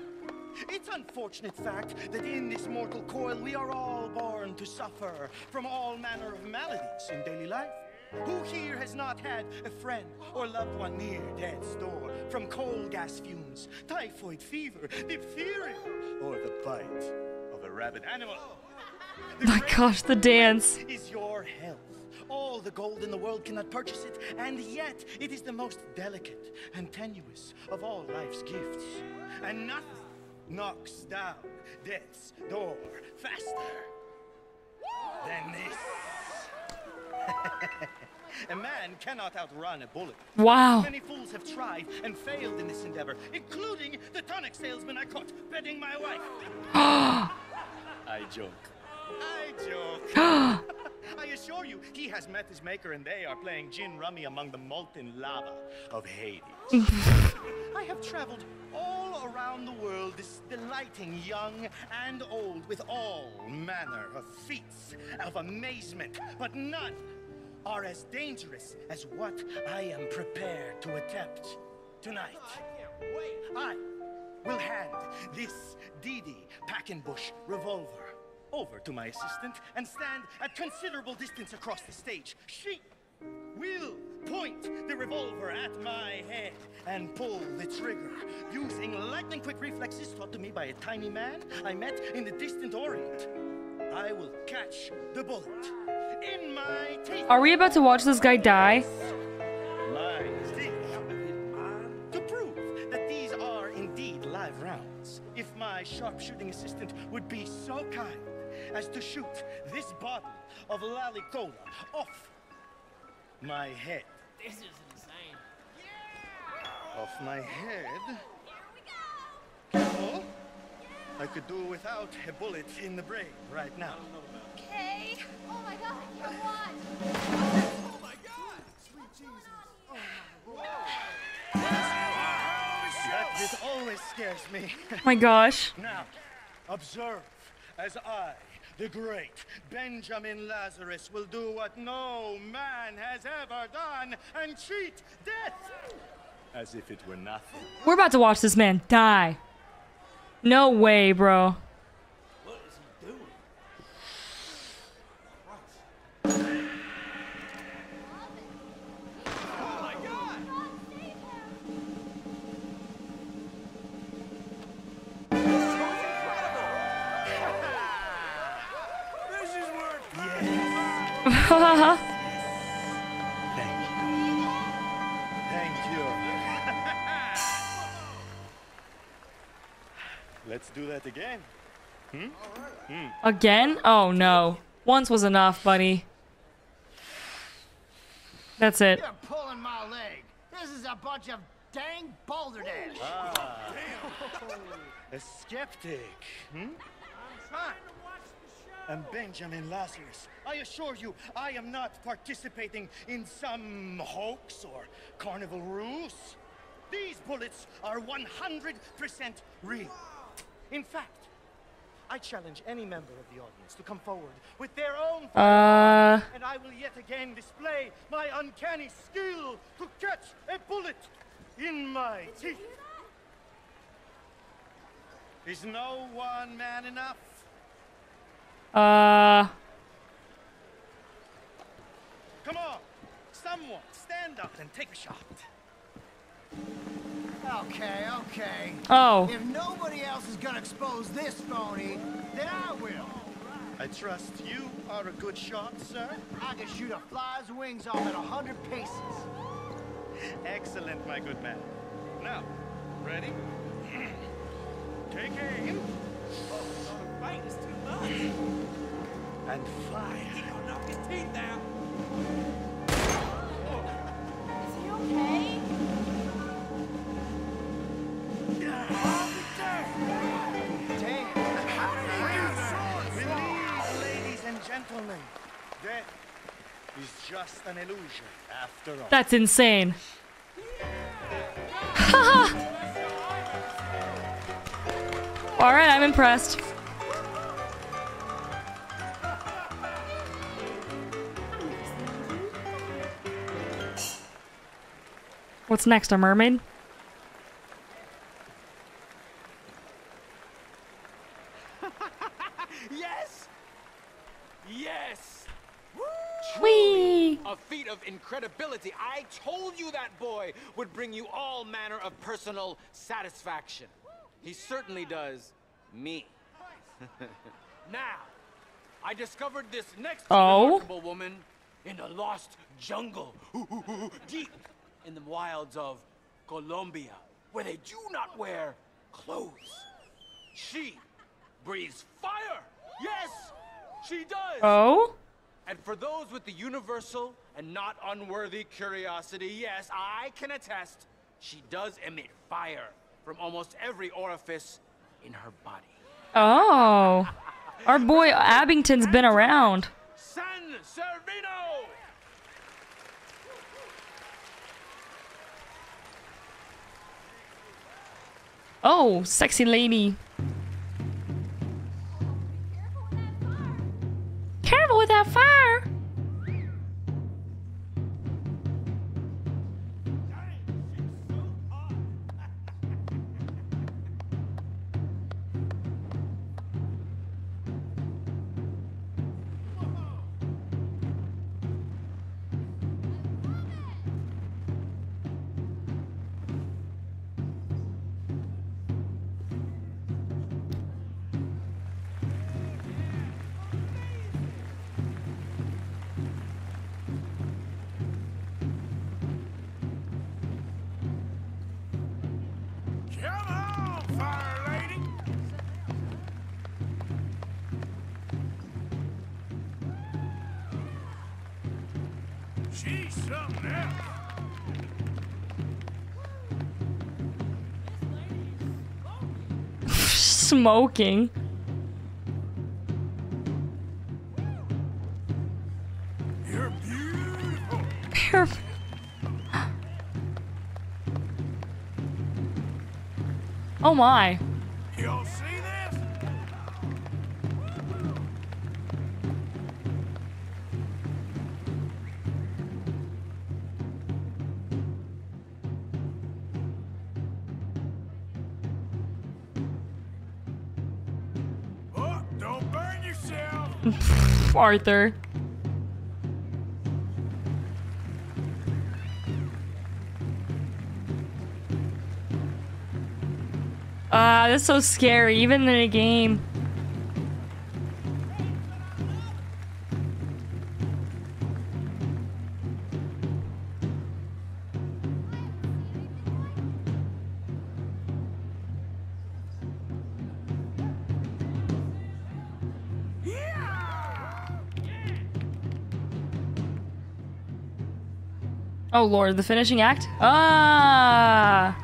it's unfortunate fact that in this mortal coil we are all born to suffer from all manner of maladies in daily life. Who here has not had a friend or loved one near death's door from coal gas fumes, typhoid fever, diphtheria, or the bite of a rabid animal? The My gosh, the dance is your health. All the gold in the world cannot purchase it, and yet it is the most delicate and tenuous of all life's gifts. And nothing knocks down death's door faster than this. A man cannot outrun a bullet. Wow. Many fools have tried and failed in this endeavor, including the tonic salesman I caught bedding my wife. I joke. I joke. I assure you, he has met his maker and they are playing gin rummy among the molten lava of Hades. I have traveled all around the world, delighting young and old with all manner of feats of amazement, but none are as dangerous as what I am prepared to attempt tonight. I will hand this D D Packenbush revolver over to my assistant and stand at considerable distance across the stage. She will point the revolver at my head and pull the trigger using lightning-quick reflexes taught to me by a tiny man I met in the distant Orient. I will catch the bullet in my teeth. Are we about to watch this guy die? My teeth. To prove that these are indeed live rounds, if my sharpshooting assistant would be so kind as to shoot this bottle of Lalicola off my head. This is insane. Yeah! Off my head. Here we go. Careful. Yeah. I could do without a bullet in the brain right now. Okay. Oh my god, come on. Oh my god. Sweet Jesus. Oh my god. That just always scares me. My gosh. Now, observe as I, the great Benjamin Lazarus, will do what no man has ever done and cheat death as if it were nothing. We're about to watch this man die. No way, bro. What is he doing? Oh my god! Thank you. Thank you. Let's do that again. Hmm? Hmm. Again? Oh no. Once was enough, buddy. That's it. You're pulling my leg. This is a bunch of dang balderdash. Ah. A skeptic. Hmm? Huh? And Benjamin Lazarus, I assure you, I am not participating in some hoax or carnival ruse. These bullets are one hundred percent real. In fact, I challenge any member of the audience to come forward with their own uh... and I will yet again display my uncanny skill to catch a bullet in my teeth. Is no one man enough? Uh... Come on, someone stand up and take a shot. Okay, okay. Oh. If nobody else is gonna expose this phony, then I will. I trust you are a good shot, sir. I can shoot a fly's wings off at a hundred paces. Excellent, my good man. Now, ready? Take aim. Oh, the bite is too much. And fire. You don't knock your teeth down. Oh. Is he okay? Gentlemen, death is just an illusion after all. That's insane. All right, I'm impressed. What's next, a mermaid? Incredibility. I told you that boy would bring you all manner of personal satisfaction. He certainly does me. Now, I discovered this next oh. remarkable woman in a lost jungle, deep in the wilds of Colombia, where they do not wear clothes. She breathes fire. Yes, she does. Oh. And for those with the universal and not unworthy curiosity, yes, I can attest she does emit fire from almost every orifice in her body. Oh. Our boy Abington's been around. San Servino! Oh, sexy lady. Careful with that fire! Smoking. You're beautiful. Perfect. Oh my. You'll see this. Oh, don't burn yourself. Arthur. Ah, uh, that's so scary, even in a game. Oh Lord, the finishing act? Ah!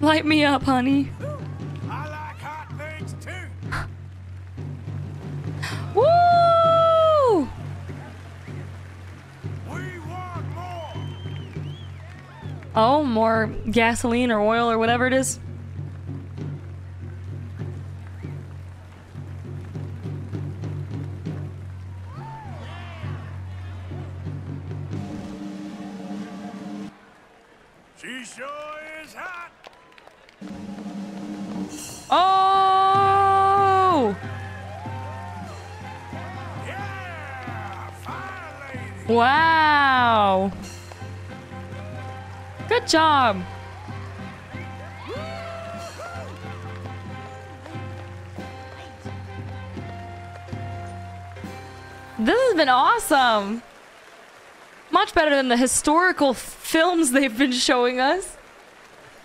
Light me up, honey. I like hot things too. Woo! We want more. Oh, more gasoline or oil or whatever it is. hot. Oh! Yeah, fine lady. Wow! Good job. This has been awesome. Much better than the historical films they've been showing us.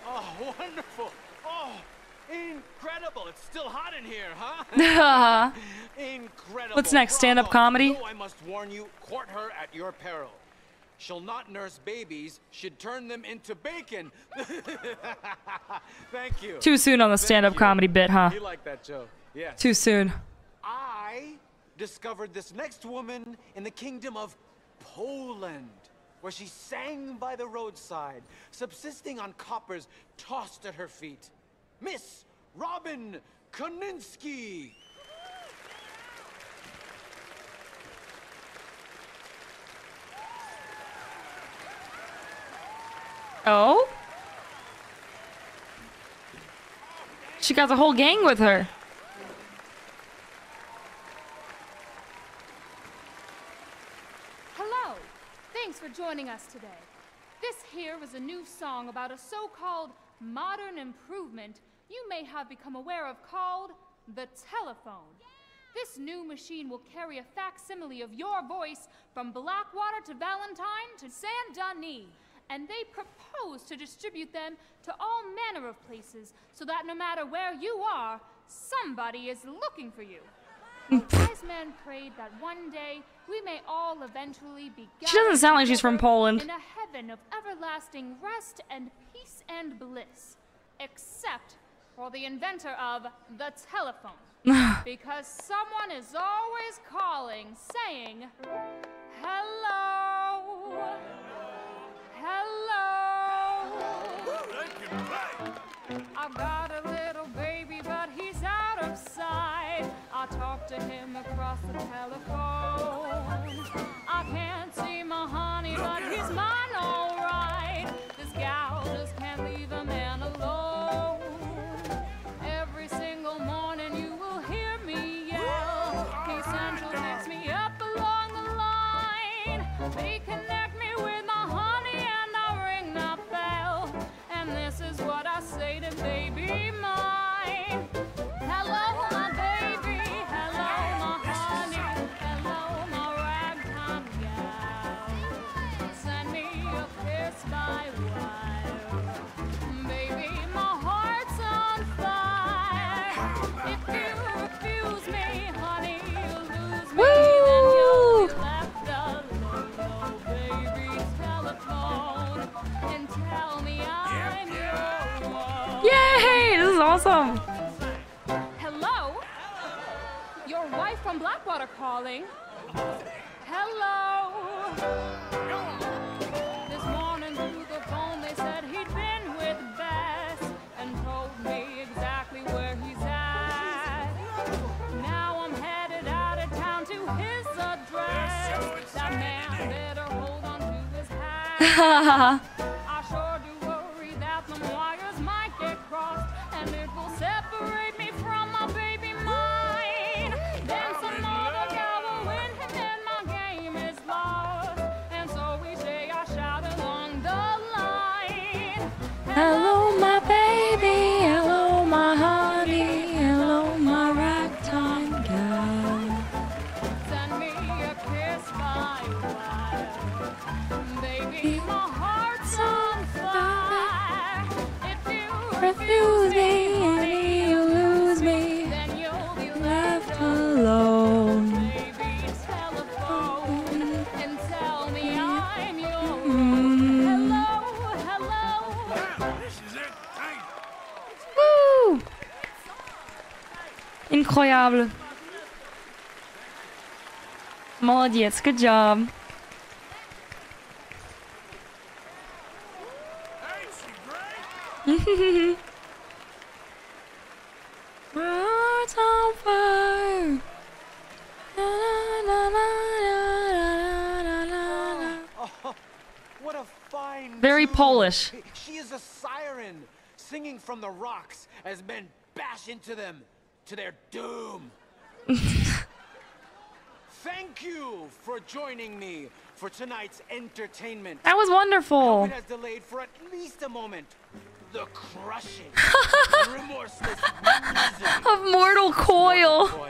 Oh, wonderful. Oh, incredible. It's still hot in here, huh? Incredible. What's next? Stand-up comedy? No, I must warn you, court her at your peril. She'll not nurse babies, she'd turn them into bacon. Thank you. Too soon on the stand-up comedy bit, huh? You like that joke. Yes. Too soon. I discovered this next woman in the kingdom of Poland, where she sang by the roadside, subsisting on coppers tossed at her feet. Miss Robin Konieczny. Oh? She got the whole gang with her. Hello. Thanks for joining us today. This here is a new song about a so-called modern improvement you may have become aware of called the telephone. This new machine will carry a facsimile of your voice from Blackwater to Valentine to Saint Denis. And they propose to distribute them to all manner of places so that no matter where you are, somebody is looking for you. The wise man prayed that one day we may all eventually be gathered. She doesn't sound like she's from Poland. In a heaven of everlasting rest and peace and bliss, except for the inventor of the telephone. Because someone is always calling, saying, hello. Hello, I've got a little baby, but he's out of sight. I talk to him across the telephone. I can't see my honey, but he's mine all right. This gal just can't leave a man alone. Every single morning you will hear me yell. He Central picks me up along the line. They connect me with my honey and I ring my bell. And this is what I say to baby mine. Hello, my baby. Hello, my honey. Hello, my ragtime gal. Send me a kiss by wire. Baby, my heart's on fire. If you refuse me, honey, you'll lose me. Then you'll be left alone. Oh, baby, telephone and tell me I'm your one. Yay! This is awesome. Hello? Your wife from Blackwater calling. Hello. This morning through the phone they said he'd been with Bess and told me exactly where he's at. Now I'm headed out of town to his address. That man better hold on to his hat. I sure do worry that the wires might get crossed and it will separate me from my baby mine. Then some other guy will win and then my game is lost. And so each day I shout along the line. Hello, my baby. Hello, my honey. Hello, my ragtime girl. Send me a kiss by wire. Baby, my heart's on fire. If you refuse me, honey, you lose me. Then you'll be left alone. Baby, telephone and tell me I'm yours. Hello, hello. This is it. Woo! Incroyable. Молодец, good job. Words on fire. Very Polish. She is a siren singing from the rocks as men bash into them to their doom. Thank you for joining me for tonight's entertainment. That was wonderful. It has delayed for at least a moment the crushing remorseless of mortal coil. coil.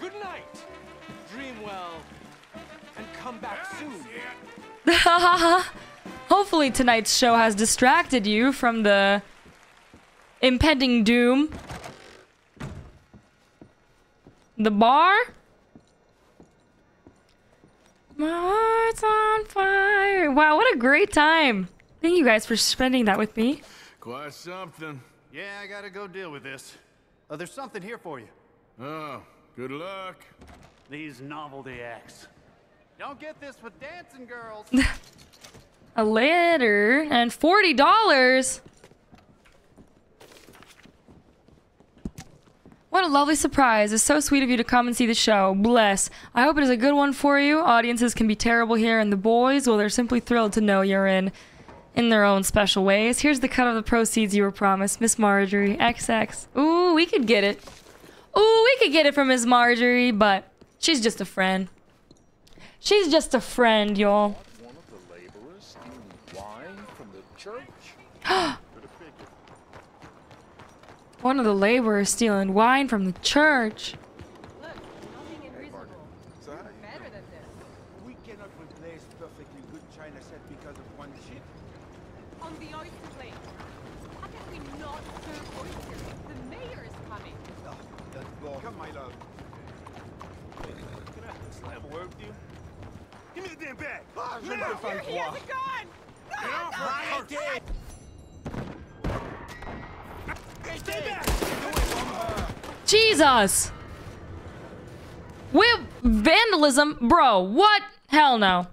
Good night. Dream well and come back soon. Hopefully tonight's show has distracted you from the impending doom. The bar? My heart's on fire. Wow, what a great time. Thank you guys for spending that with me. Quite something. Yeah, I gotta go deal with this. Uh, there's something here for you. Oh, good luck. These novelty acts. Don't get this with dancing girls. A letter and forty dollars. What a lovely surprise. It's so sweet of you to come and see the show. Bless. I hope it is a good one for you. Audiences can be terrible here, and the boys, well, they're simply thrilled to know you're in, in their own special ways. Here's the cut of the proceeds you were promised. Miss Marjorie, X X. Ooh, we could get it. Ooh, we could get it from Miss Marjorie, but she's just a friend. She's just a friend, y'all. One of the laborers stealing wine from the church. One of the laborers stealing wine from the church. Look, nothing unreasonable. We're better than this. We cannot replace perfectly good china set because of one ship. On the oyster plate. How can we not serve oysters? The mayor is coming. Oh, that's wrong. Come, my love. Can I have a slab of work with you? Give me the damn bag. Oh, no, no, here he has a gun. Get off my Jesus! Whip vandalism, bro. What? Hell no.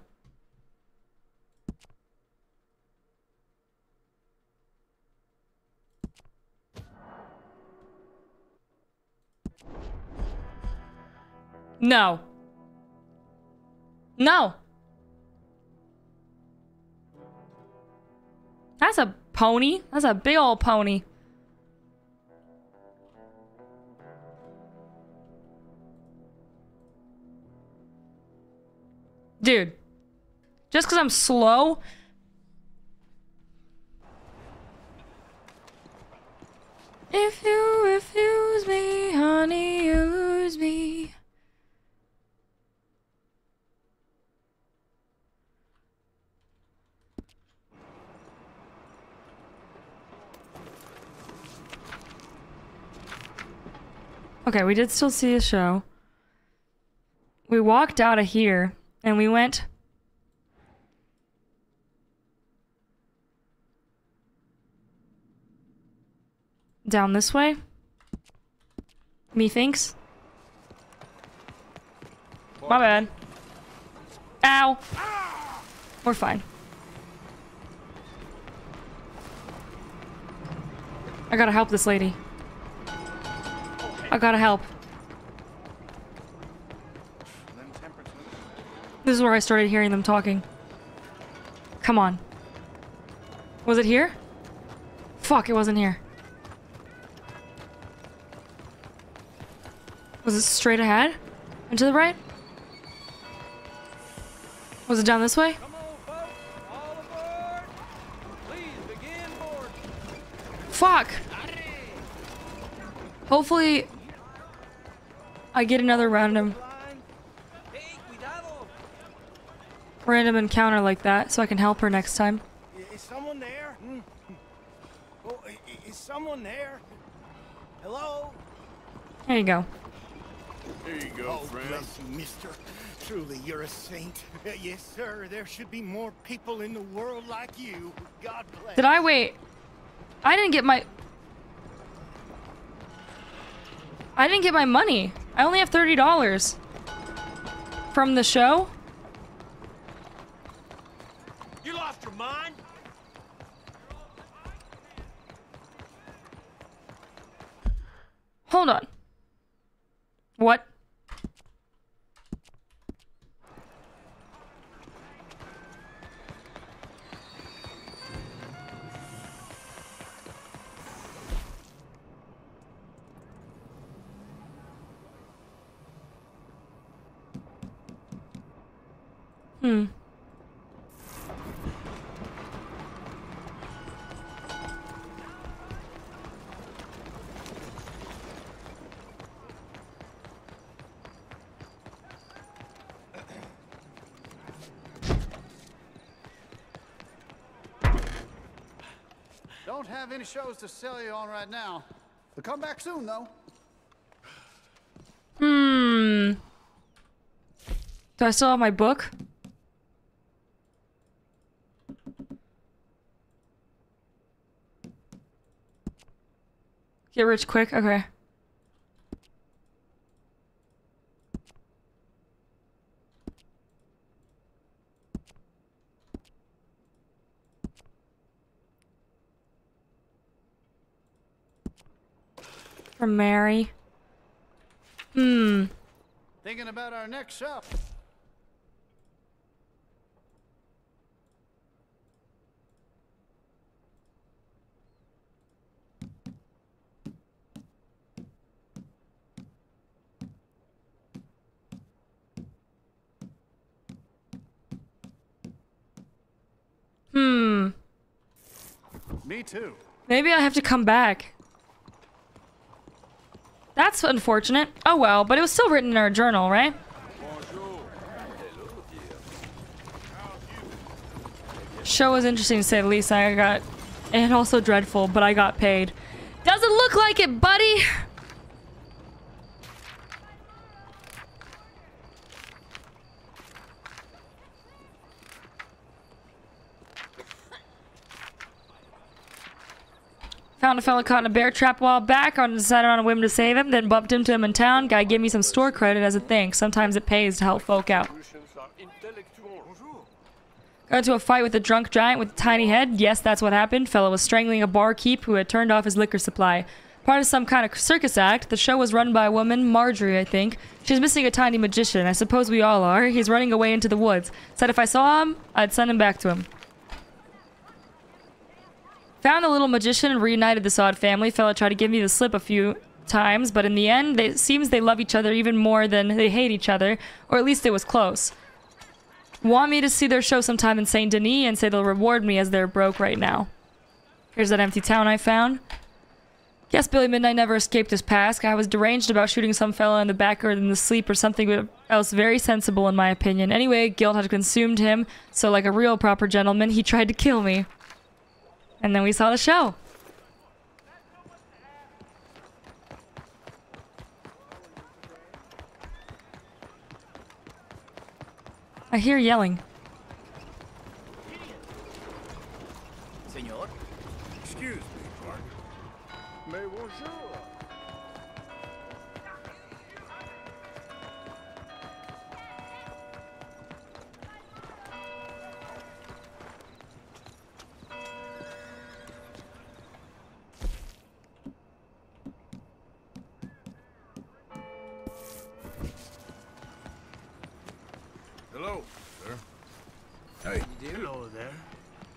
No. No. That's a pony. That's a big old pony. Dude, just because I'm slow. If you refuse me, honey, you lose me. Okay, we did still see a show. We walked out of here. And we went down this way. Methinks. My bad. Ow. We're fine. I gotta help this lady. I gotta help. This is where I started hearing them talking. Come on. Was it here? Fuck, it wasn't here. Was it straight ahead? And to the right? Was it down this way? Come on, folks. All aboard. Please begin boarding. Fuck. Hopefully I get another random Random encounter like that, so I can help her next time. Is someone there? Mm. Oh, is someone there? Hello? There you go. There you go, oh, friend. Bless you, mister. Truly, you're a saint. Uh, yes, sir. There should be more people in the world like you. God bless. Did I wait? I didn't get my... I didn't get my money. I only have thirty dollars. From the show? Mine? Hold on. What? Hmm. Don't have any shows to sell you on right now. But come back soon, though. Hmm. Do I still have my book? Get rich quick? Okay. From Mary. Hmm. Thinking about our next shop. Hmm. Me too. Maybe I have to come back. That's unfortunate. Oh well, but it was still written in our journal, right? Show was interesting to say the least. I got, and also dreadful, but I got paid. Doesn't look like it, buddy. Found a fella caught in a bear trap a while back. I decided on a whim to save him, then bumped into him in town. Guy gave me some store credit as a thanks. Sometimes it pays to help folk out. Got into a fight with a drunk giant with a tiny head. Yes, that's what happened. Fella was strangling a barkeep who had turned off his liquor supply. Part of some kind of circus act. The show was run by a woman, Marjorie, I think. She's missing a tiny magician. I suppose we all are. He's running away into the woods. Said if I saw him, I'd send him back to him. Found the little magician and reunited this odd family. Fella tried to give me the slip a few times, but in the end, they, it seems they love each other even more than they hate each other, or at least it was close. Want me to see their show sometime in Saint Denis and say they'll reward me as they're broke right now. Here's that empty town I found. Yes, Billy Midnight never escaped his past. I was deranged about shooting some fella in the back or in the sleep or something else very sensible in my opinion. Anyway, guilt had consumed him, so like a real proper gentleman, he tried to kill me. And then we saw the show. I hear yelling. Senor, excuse me, pardon. Mais bonjour.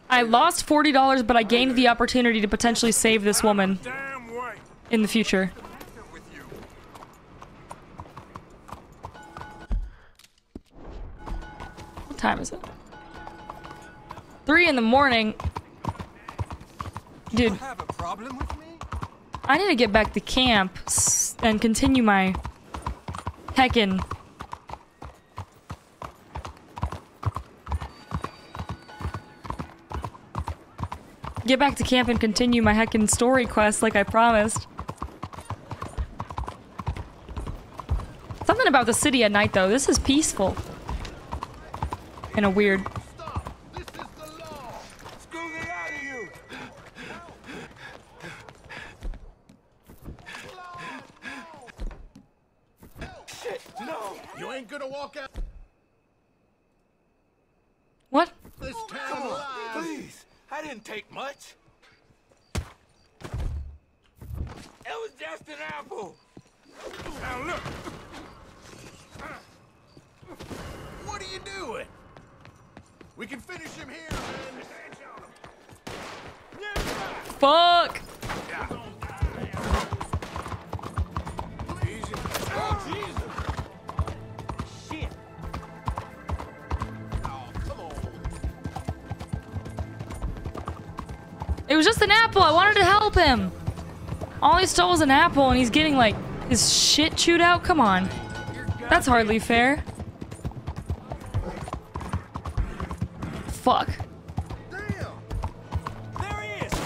I lost forty dollars, but I gained the opportunity to potentially save this woman in the future. What time is it? Three in the morning. Dude. I need to get back to camp and continue my heckin'. Get back to camp and continue my heckin' story quest like I promised. Something about the city at night though. This is peaceful. In a weird... Stop. This is the law. Screw it out of you. No. No. Shit, no. You ain't gonna walk out. What? This town lies. Please. I didn't take much. It was just an apple. Now look. What are you doing? We can finish him here. Fuck. Oh, Jesus. Shit. Oh, It was just an apple. I wanted to help him. All he stole was an apple, and he's getting, like, his shit chewed out? Come on. That's hardly fair. Fuck.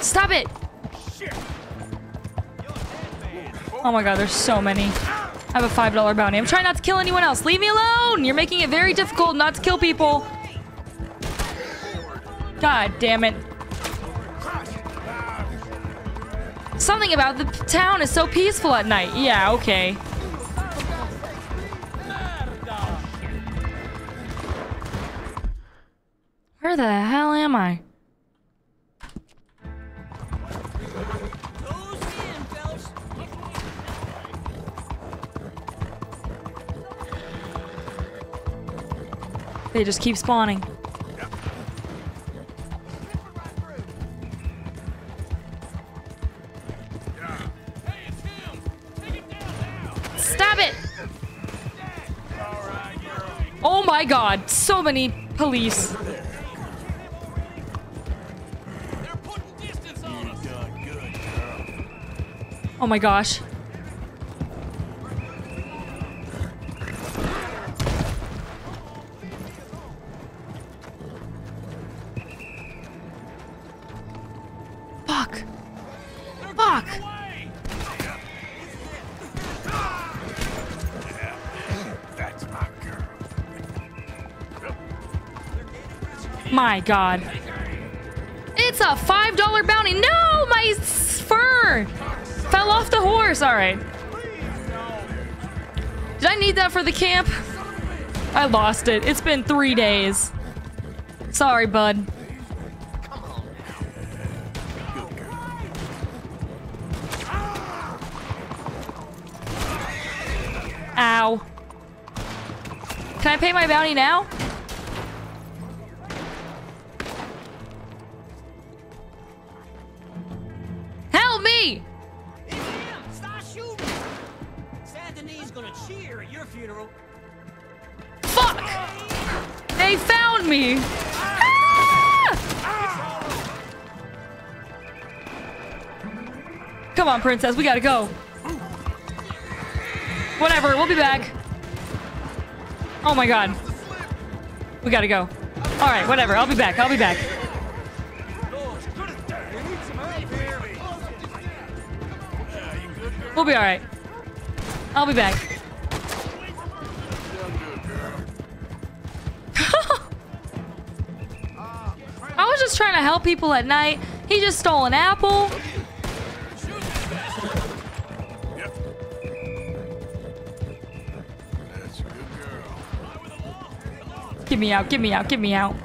Stop it! Oh my god, there's so many. I have a five dollar bounty. I'm trying not to kill anyone else. Leave me alone! You're making it very difficult not to kill people. God damn it. Something about the town is so peaceful at night. Yeah, okay. Where the hell am I? They just keep spawning. My god, so many police. Oh my gosh. Fuck. Fuck. My god. It's a five dollar bounty. No, my fur fell off the horse. All right. Did I need that for the camp? I lost it. It's been three days. Sorry, bud. Ow. Can I pay my bounty now? Come on, Princess, we gotta go. Whatever, we'll be back. Oh my god. We gotta go. Alright, whatever, I'll be back, I'll be back. We'll be alright. I'll be back. I was just trying to help people at night. He just stole an apple. Get me out, get me out, get me out.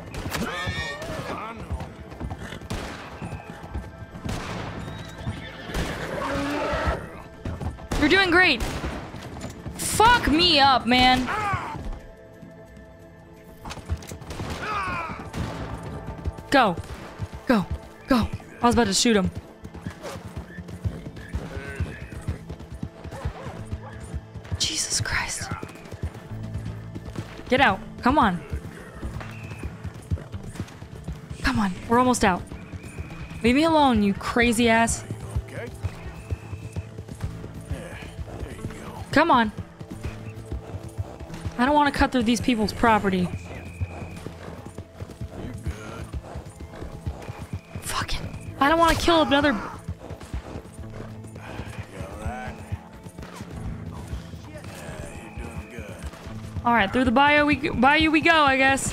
You're doing great. Fuck me up, man. Go. Go. Go. I was about to shoot him. Jesus Christ. Get out. Come on. Come on, we're almost out. Leave me alone, you crazy ass. Okay. Yeah, there you go. Come on. I don't want to cut through these people's property. Fuck it. I don't want to kill another. You all right? Oh, shit. Yeah, you're doing good. All right, through the bayou we bayou we go, I guess.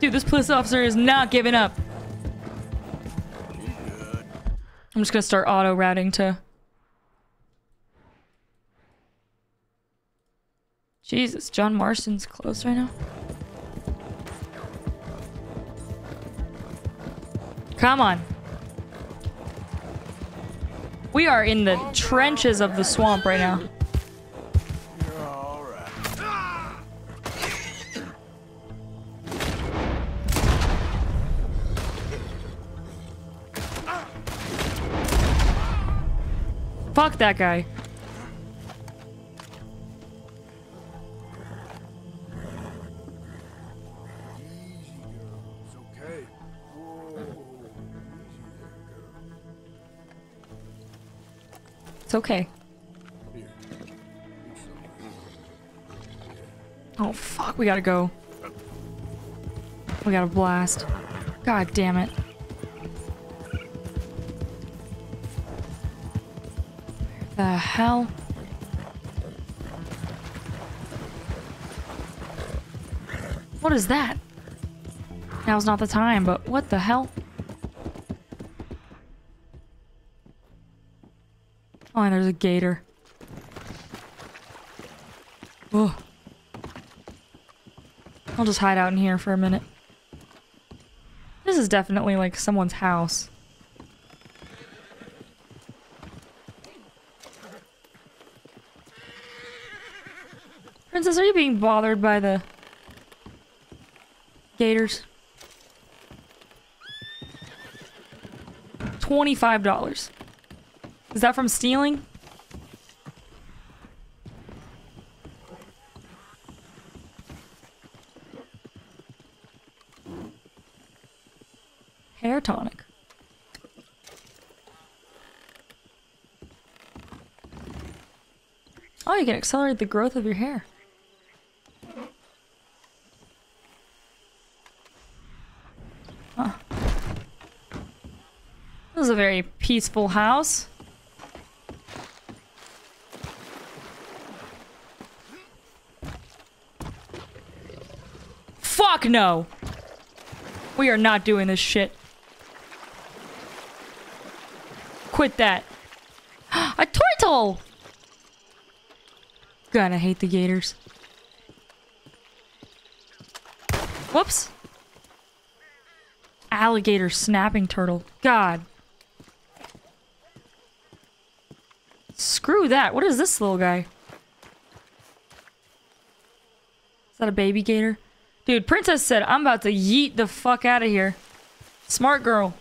Dude, this police officer is not giving up. I'm just gonna start auto routing to. Jesus, John Marston's close right now. Come on. We are in the trenches of the swamp right now. Fuck that guy. It's okay. It's okay. Oh fuck, we gotta go. We gotta blast. God damn it. Where the hell? What is that? Now's not the time, but what the hell? Oh, and there's a gator. Ugh. I'll just hide out in here for a minute. This is definitely like someone's house. Princess, are you being bothered by the gators? twenty-five dollars. Is that from stealing? Hair tonic. Oh, you can accelerate the growth of your hair. Huh. This is a very peaceful house. Fuck no! We are not doing this shit. Quit that. A turtle! God, I hate the gators. Whoops. Alligator snapping turtle. God. Screw that. What is this little guy? Is that a baby gator? Dude, Princess said, I'm about to yeet the fuck out of here. Smart girl.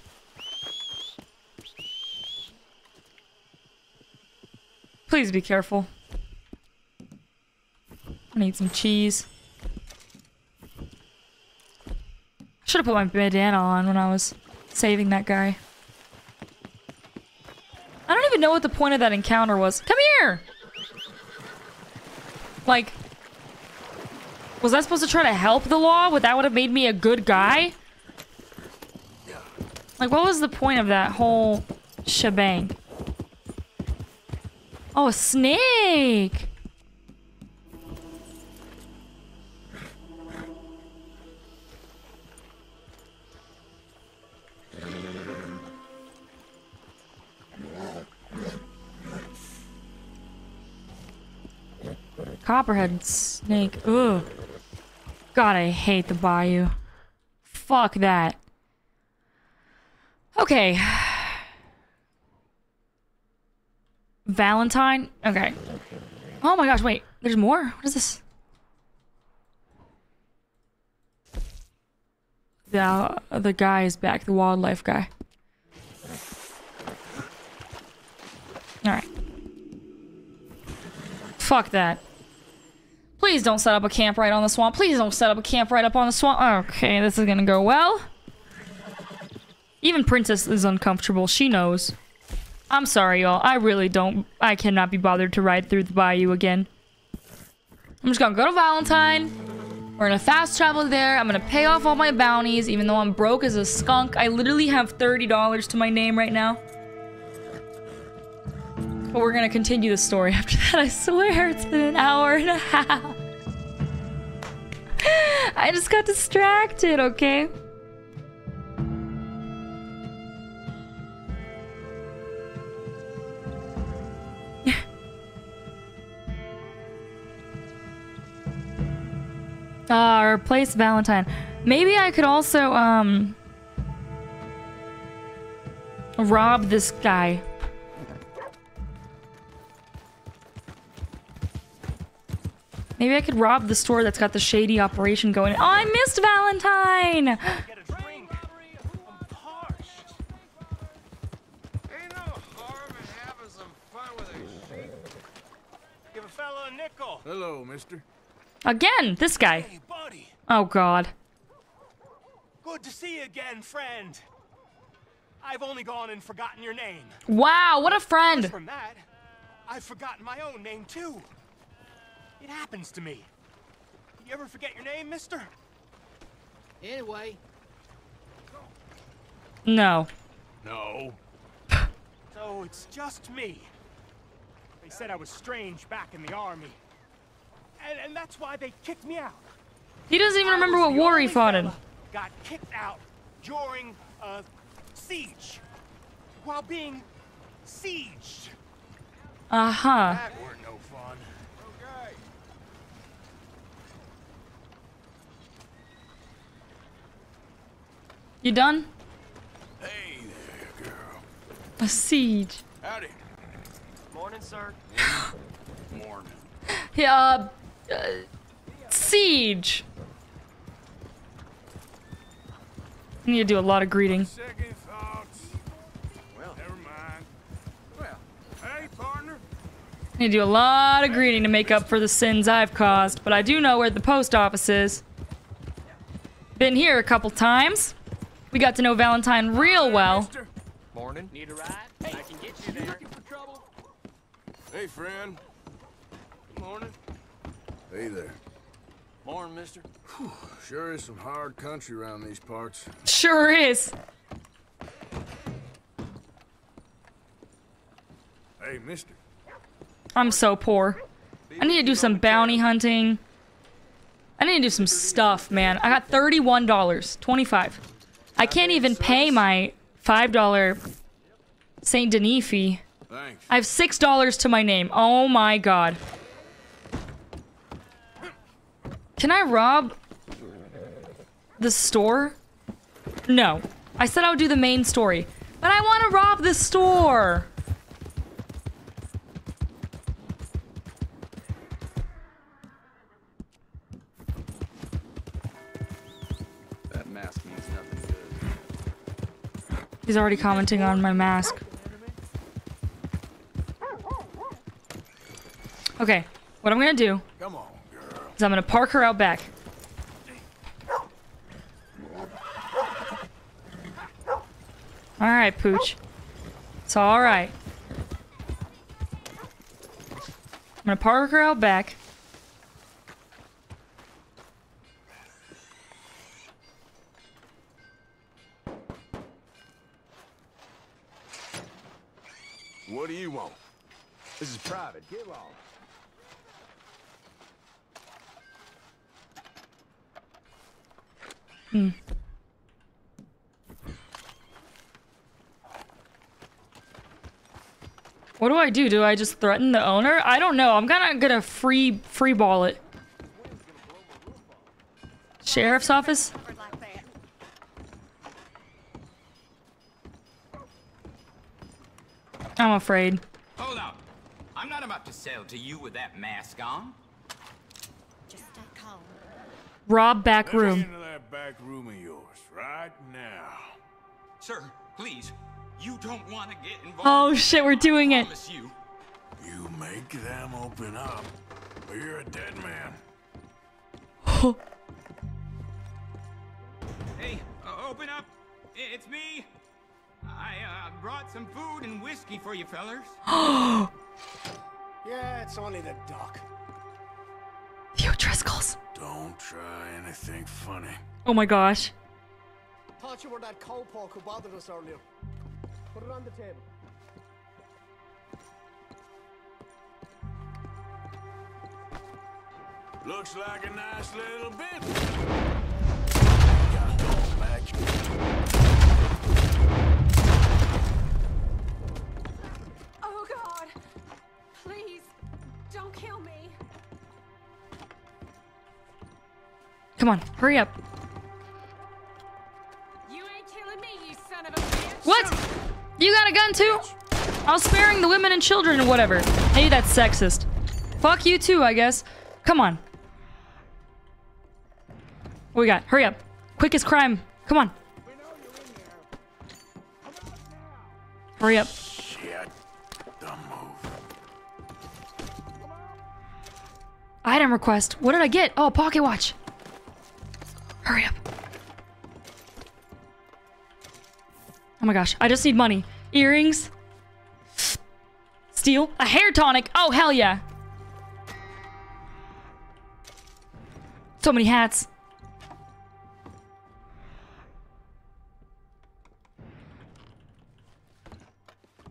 Please be careful. I need some cheese. I should have put my bandana on when I was saving that guy. I don't even know what the point of that encounter was. Come here! Like, was I supposed to try to help the law? Would that would have made me a good guy? Like, what was the point of that whole shebang? Oh, a snake! Copperhead snake. Ugh. God, I hate the bayou. Fuck that. Okay. Valentine? Okay. Oh my gosh, wait. There's more? What is this? The, uh, the guy is back. The wildlife guy. Alright. Fuck that. Please don't set up a camp right on the swamp. Please don't set up a camp right up on the swamp. Okay, this is gonna go well. Even Princess is uncomfortable. She knows. I'm sorry, y'all. I really don't... I cannot be bothered to ride through the bayou again. I'm just gonna go to Valentine. We're gonna fast travel there. I'm gonna pay off all my bounties, even though I'm broke as a skunk. I literally have thirty dollars to my name right now. But we're gonna continue the story after that. I swear, it's been an hour and a half. I just got distracted, okay? Ah, uh, replace Valentine. Maybe I could also, um... rob this guy. Maybe I could rob the store that's got the shady operation going. Oh, I missed Valentine! Give a fellow a nickel. Hello, mister. Again, this guy. Hey, buddy. Oh, God. Good to see you again, friend. I've only gone and forgotten your name. Wow, what a friend. From that, I've forgotten my own name, too. It happens to me. Did you ever forget your name, mister? Anyway. No. No. So it's just me. They said I was strange back in the army. And, and that's why they kicked me out. He doesn't even I remember what war he fought in. Got kicked out during a siege. While being sieged. Uh-huh. That were no fun. Okay. You done? Hey there, girl. A siege. Howdy. Morning, sir. Morning. Yeah, uh, uh, siege. You need to do a lot of greeting. Second thoughts. Well, never mind. Well, hey, partner. I need to do a lot of greeting to make up for the sins I've caused, but I do know where the post office is. Been here a couple times. We got to know Valentine real well. Morning. Need a ride? I can get you there. Looking for trouble? Hey, friend. Morning. Hey there. Morning, mister. Whew, sure is some hard country around these parts. Sure is. Hey, mister. I'm so poor. I need to do some bounty hunting. I need to do some stuff, man. I got thirty-one dollars and twenty-five cents. I can't even pay my five dollar Saint Denis fee. I have six dollars to my name. Oh my god. Can I rob the store? No. I said I would do the main story. But I want to rob the store! That mask means nothing good. He's already commenting on my mask. Okay, what I'm gonna do... Come on. So I'm gonna park her out back. Alright, Pooch. It's alright. I'm gonna park her out back. What do you want? This is private. Get off. Hmm. What do I do? Do I just threaten the owner? I don't know. I'm gonna gonna free free ball it. Sheriff's office? I'm afraid. Hold up. I'm not about to sell to you with that mask on. Just stay calm. Rob back room. Back room of yours right now. Sir, please. You don't want to get involved. Oh shit, we're doing it. You. you make them open up, or you're a dead man. Hey, uh, open up. It's me. I uh, brought some food and whiskey for you fellers. Yeah, it's only the doc. The O'Driscolls. Don't try anything funny. Oh my gosh. Thought you were that cowpoke who bothered us earlier. Put it on the table. Looks like a nice little bit. Got no magic. Oh God. Please, don't kill me. Come on, hurry up. You ain't killing me, you son of a bitch. What? You got a gun too? I was sparing the women and children or whatever. Hey, that's sexist. Fuck you too, I guess. Come on. What we got? Hurry up. Quickest crime. Come on. Hurry up. Shit. Dumb move. Item request. What did I get? Oh, pocket watch. Hurry up. Oh my gosh, I just need money. Earrings. steal? A hair tonic. Oh, hell yeah. So many hats.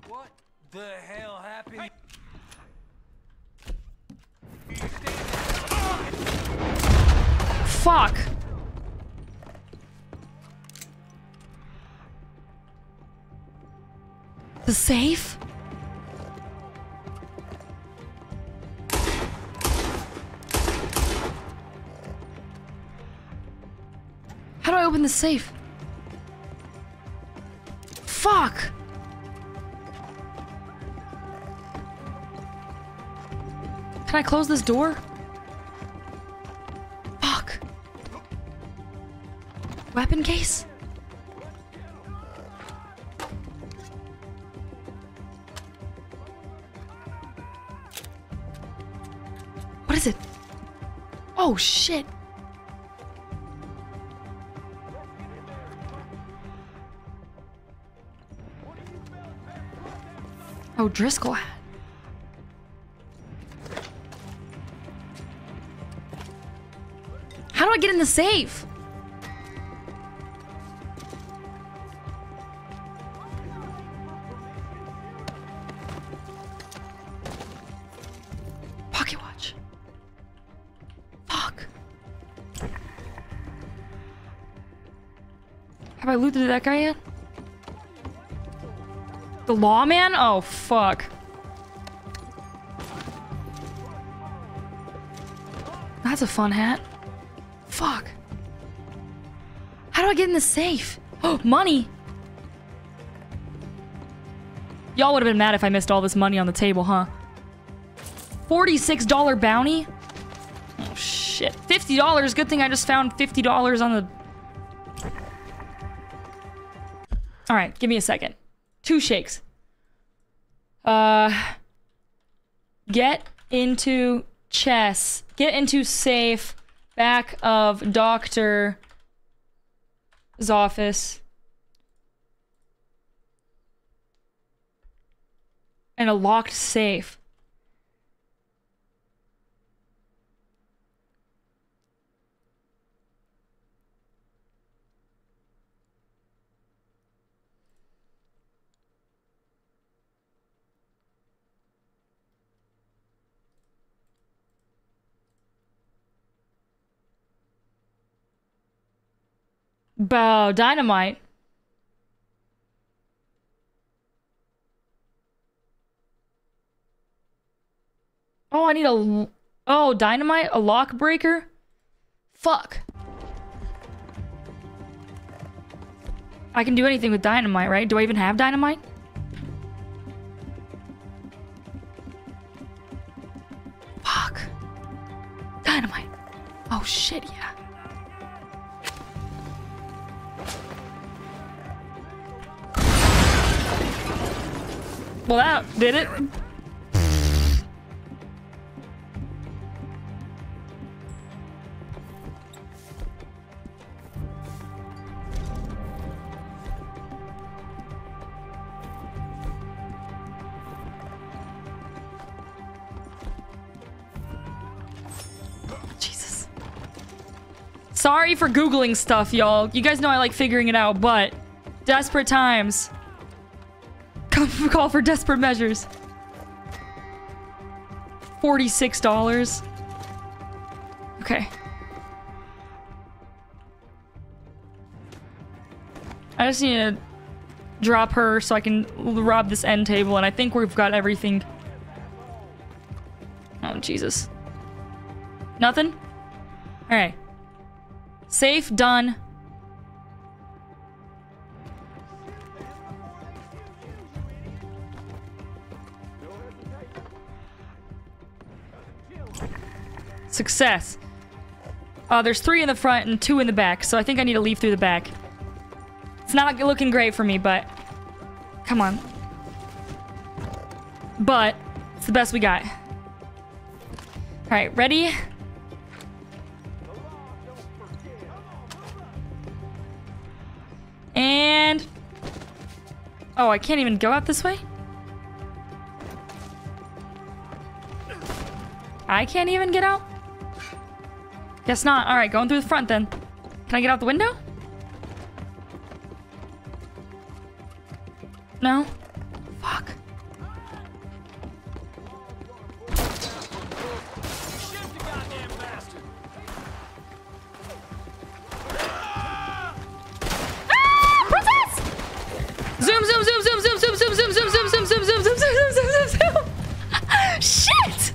What the hell happened? Hey. Fuck. The safe? How do I open the safe? Fuck! Can I close this door? Fuck! Weapon case? What is it? Oh shit! Oh, Driscoll hat. How do I get in the safe? Pocket watch. Fuck. Have I looted that guy yet? The lawman? Oh, fuck. That's a fun hat. Fuck. How do I get in the safe? Oh, money! Y'all would have been mad if I missed all this money on the table, huh? forty-six dollar bounty? Oh, shit. fifty dollars? Good thing I just found fifty dollars on the... Alright, give me a second. Two shakes. Uh, get into chess. Get into safe. Back of doctor's office. And a locked safe. Bow, dynamite. Oh, I need a... Oh, dynamite? A lock breaker? Fuck. I can do anything with dynamite, right? Do I even have dynamite? Fuck. Dynamite. Oh, shit, yeah. Well, that did it. Jesus. Sorry for Googling stuff, y'all. You guys know I like figuring it out, but desperate times. Call for desperate measures. forty-six dollars. Okay. I just need to drop her so I can rob this end table, and I think we've got everything. Oh, Jesus. Nothing? Alright. Safe, done. Success. Uh, there's three in the front and two in the back, so I think I need to leave through the back. It's not looking great for me, but... Come on. But, it's the best we got. Alright, ready? And... Oh, I can't even go out this way? I can't even get out? Guess not. All right, going through the front then. Can I get out the window? No? Fuck. Ah! Princess! Zoom, zoom, zoom, zoom, zoom, zoom, zoom, zoom, zoom, zoom, zoom, zoom, zoom, zoom, zoom, zoom, zoom, zoom. Shit!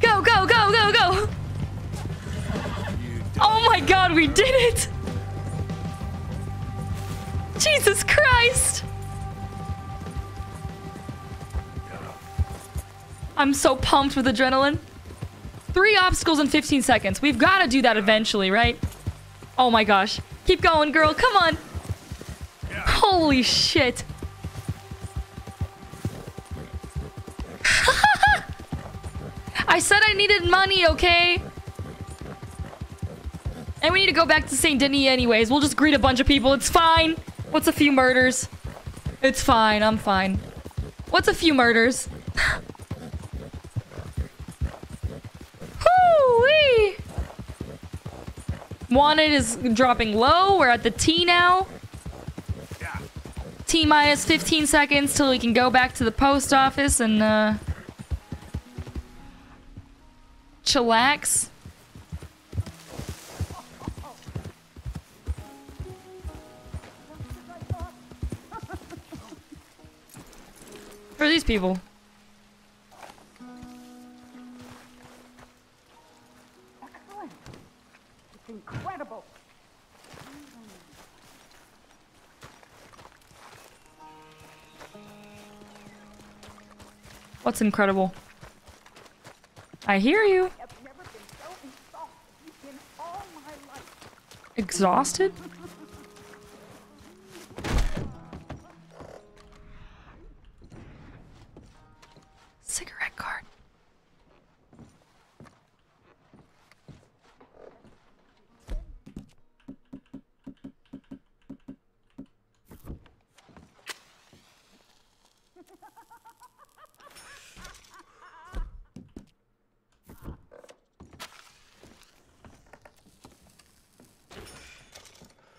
Go, go, go, go, go! Oh my god, we did it! Jesus Christ! I'm so pumped with adrenaline. Three obstacles in fifteen seconds. We've got to do that eventually, right? Oh my gosh. Keep going, girl. Come on. Holy shit. I said I needed money, okay? And we need to go back to Saint Denis anyways. We'll just greet a bunch of people. It's fine. What's a few murders? It's fine. I'm fine. What's a few murders? Hoo-wee! Wanted is dropping low. We're at the T now. T minus fifteen seconds till we can go back to the post office and uh, chillax. Who are these people? Excellent. It's incredible. What's incredible? I hear you. I have never been so exhausted in all my life. Exhausted? Cigarette card.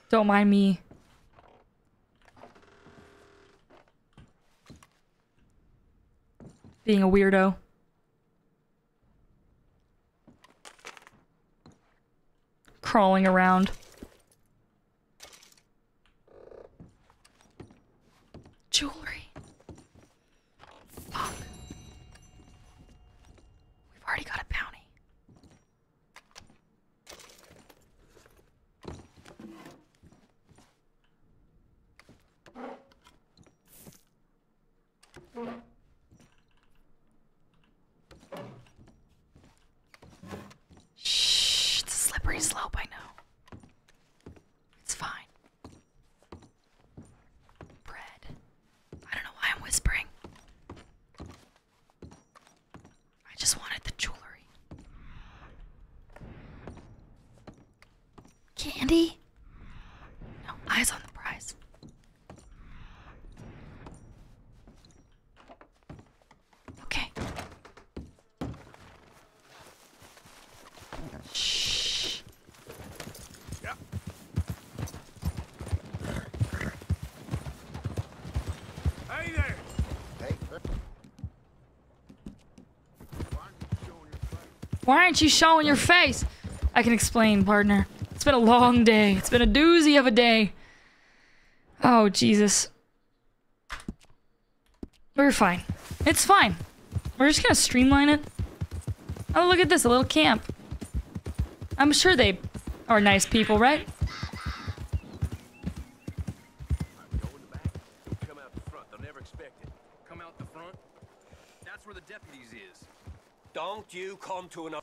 Don't mind me. Being a weirdo. Crawling around. Jewelry. Fuck. We've already got a bounty. Slope, I know. It's fine. Bread. I don't know why I'm whispering. I just wanted the jewelry. Candy? No, eyes on the prize. Okay. Shh. Why aren't you showing your face? I can explain, partner. It's been a long day. It's been a doozy of a day. Oh, Jesus. We're fine. It's fine. We're just gonna streamline it. Oh, look at this, a little camp. I'm sure they are nice people, right? Don't you come to an...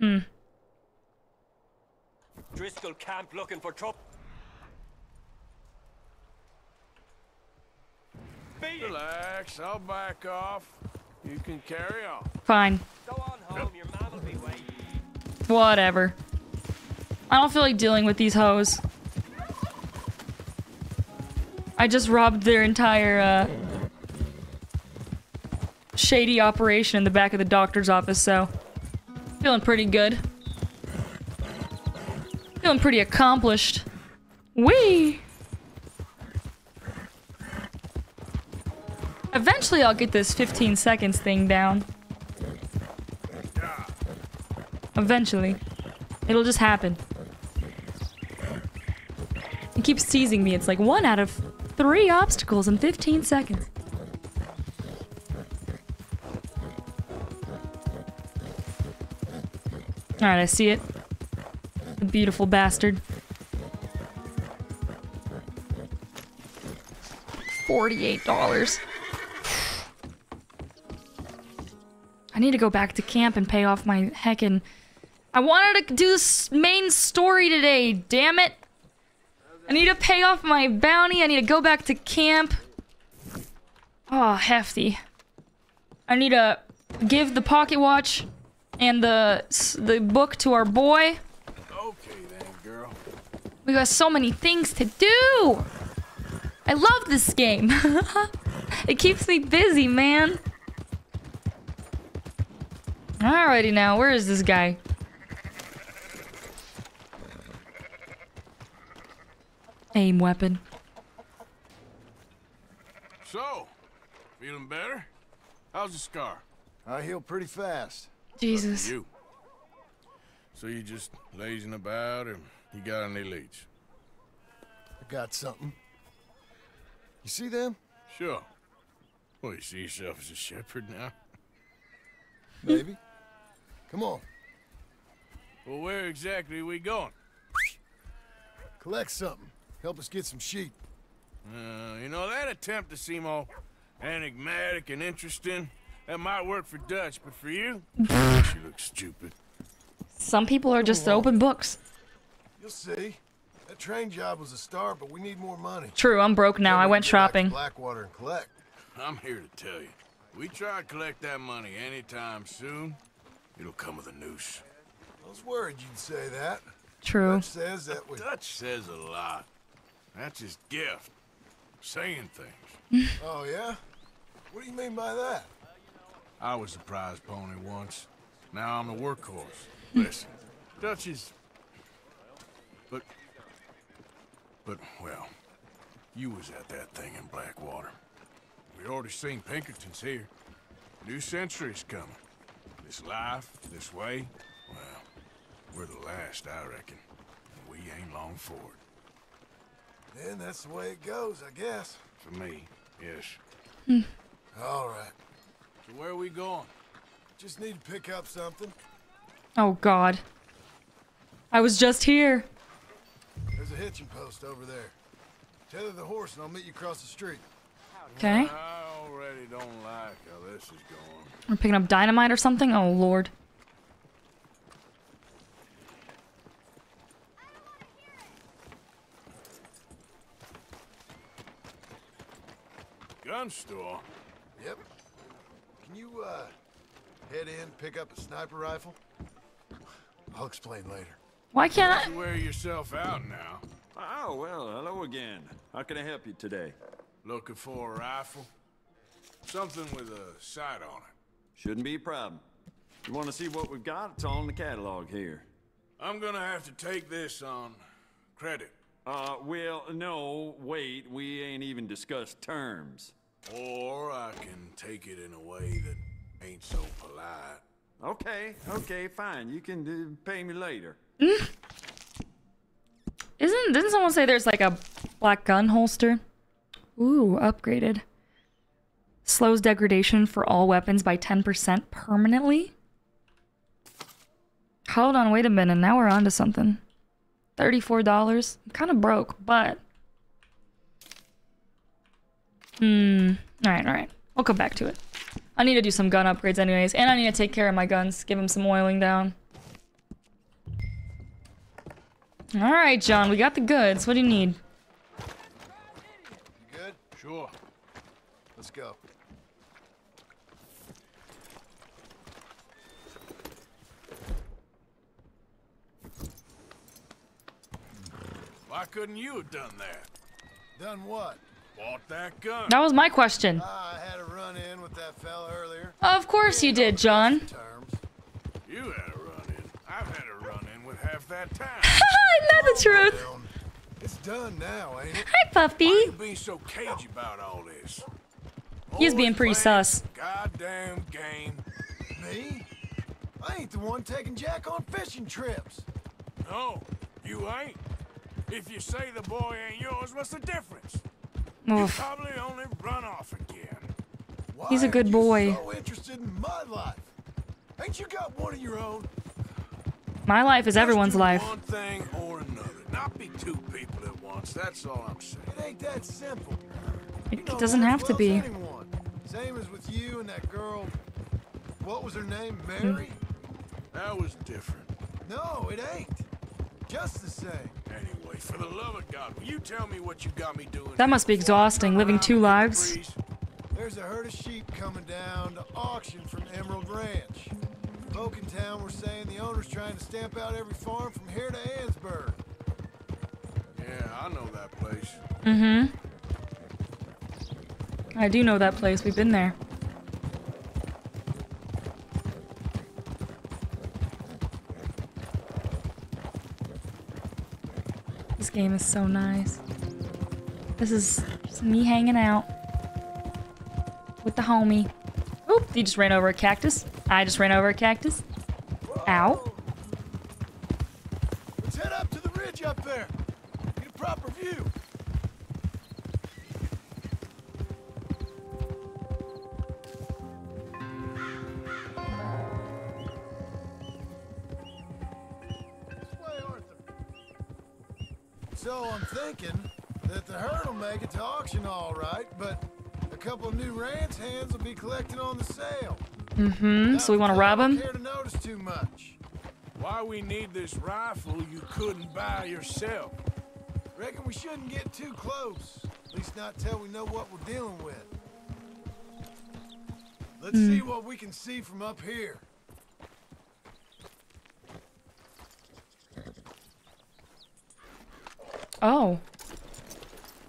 Hmm. Driscoll camp looking for trouble. Relax, I'll back off. You can carry on. Fine. Go on home, your mom will be waiting. Whatever. I don't feel like dealing with these hoes. I just robbed their entire, uh... shady operation in the back of the doctor's office, so feeling pretty good. Feeling pretty accomplished. Whee! Eventually I'll get this fifteen seconds thing down. Eventually. It'll just happen. It keeps teasing me. It's like one out of three obstacles in fifteen seconds. Alright, I see it. The beautiful bastard. forty-eight dollars. I need to go back to camp and pay off my heckin'... I wanted to do this main story today, damn it! I need to pay off my bounty, I need to go back to camp. Oh, hefty. I need to give the pocket watch and the the book to our boy. Okay then, girl. We got so many things to do! I love this game! It keeps me busy, man. Alrighty now, where is this guy? Aim weapon. So, feeling better? How's the scar? I heal pretty fast. Jesus. You. So you just lazing about, or you got any leads? I got something. You see them? Sure. Well, you see yourself as a shepherd now? Maybe. Come on. Well, where exactly are we going? Collect something. Help us get some sheep. Uh, you know, that attempt to seem all enigmatic and interesting, that might work for Dutch, but for you, she looks stupid. Some people are just open books. You'll see. That train job was a start, but we need more money. True, I'm broke now. I went shopping. Blackwater and collect. I'm here to tell you, we try to collect that money anytime soon, it'll come with a noose. I was worried you'd say that. True. Dutch says that we... Dutch says a lot. That's his gift. Saying things. Oh, yeah? What do you mean by that? I was the prize pony once. Now I'm the workhorse. Listen, Dutch is... But... But, well, you was at that thing in Blackwater. We already seen Pinkerton's here. New century's coming. This life, this way, well, we're the last, I reckon. And we ain't long for it. Then that's the way it goes, I guess. For me, yes. Mm. All right. So where are we going? Just need to pick up something. Oh, God. I was just here. There's a hitching post over there. Tether the horse and I'll meet you across the street. Okay. I already don't like how this is going. We're picking up dynamite or something? Oh, Lord. Gun store? Yep. Can you, uh, head in, pick up a sniper rifle? I'll explain later. Why can't I? You wear yourself out now. Oh, well, hello again. How can I help you today? Looking for a rifle? Something with a sight on it. Shouldn't be a problem. You want to see what we've got? It's all in the catalog here. I'm gonna have to take this on credit. Uh, well, no, wait, we ain't even discussed terms. Or I can take it in a way that ain't so polite. Okay, okay, fine. You can do, pay me later. Mm. Isn't, didn't someone say there's like a black gun holster? Ooh, upgraded. Slows degradation for all weapons by ten percent permanently? Hold on, wait a minute. Now we're on to something. thirty-four dollars. I'm kind of broke, but... Hmm. Alright, alright. We'll come back to it. I need to do some gun upgrades anyways, and I need to take care of my guns. Give them some oiling down. Alright, John. We got the goods. What do you need? You good? Sure. Let's go. Why couldn't you have done that? Done what? Bought that gun. That was my question. I had a run-in with that fella earlier. Of course you did, John. You had a run-in. I've had a run-in with half that town. Not the truth. It's done now, ain't it? Hi, puppy. Why you being so cagey about all this? He's being pretty sus. Goddamn game. Me? I ain't the one taking Jack on fishing trips. No, you ain't. If you say the boy ain't yours, what's the difference? You probably only run off again. Why He's a good boy. So interested in my life. Ain't you got one of your own? My life is Just everyone's do life. One thing or another. Not be two people at once. That's all I'm saying. It ain't that simple. It, it doesn't have to be. Anyone. Same as with you and that girl. What was her name? Mary? Mm. That was different. No, it ain't. Just the same. Anyway, for the love of God, will you tell me what you got me doing? That must be exhausting, living two lives. There's a herd of sheep coming down to auction from Emerald Ranch. Folk in town were saying the owner's trying to stamp out every farm from here to Ansburg. Yeah, I know that place. Mm-hmm. I do know that place. We've been there. This game is so nice. This is just me hanging out with the homie. Oop, he just ran over a cactus. I just ran over a cactus. Ow. Let's head up to the ridge up there. Get a proper view. So I'm thinking that the herd will make it to auction all right, but a couple of new ranch hands will be collecting on the sale. Mm-hmm. So we want to rob them? I don't care to notice too much. Why we need this rifle you couldn't buy yourself? Reckon we shouldn't get too close. At least not till we know what we're dealing with. Let's mm. see what we can see from up here. Oh.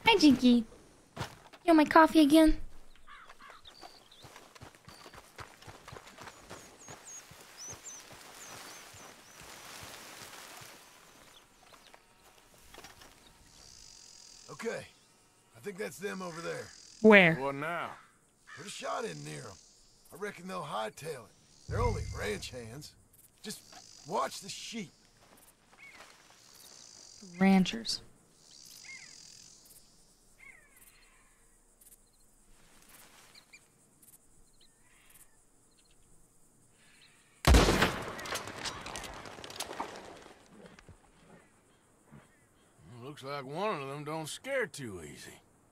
Hi, Jinky. You want my coffee again? Okay. I think that's them over there. Where? What now? Put a shot in near them. I reckon they'll hightail it. They're only ranch hands. Just watch the sheep. Ranchers. Looks like one of them don't scare too easy.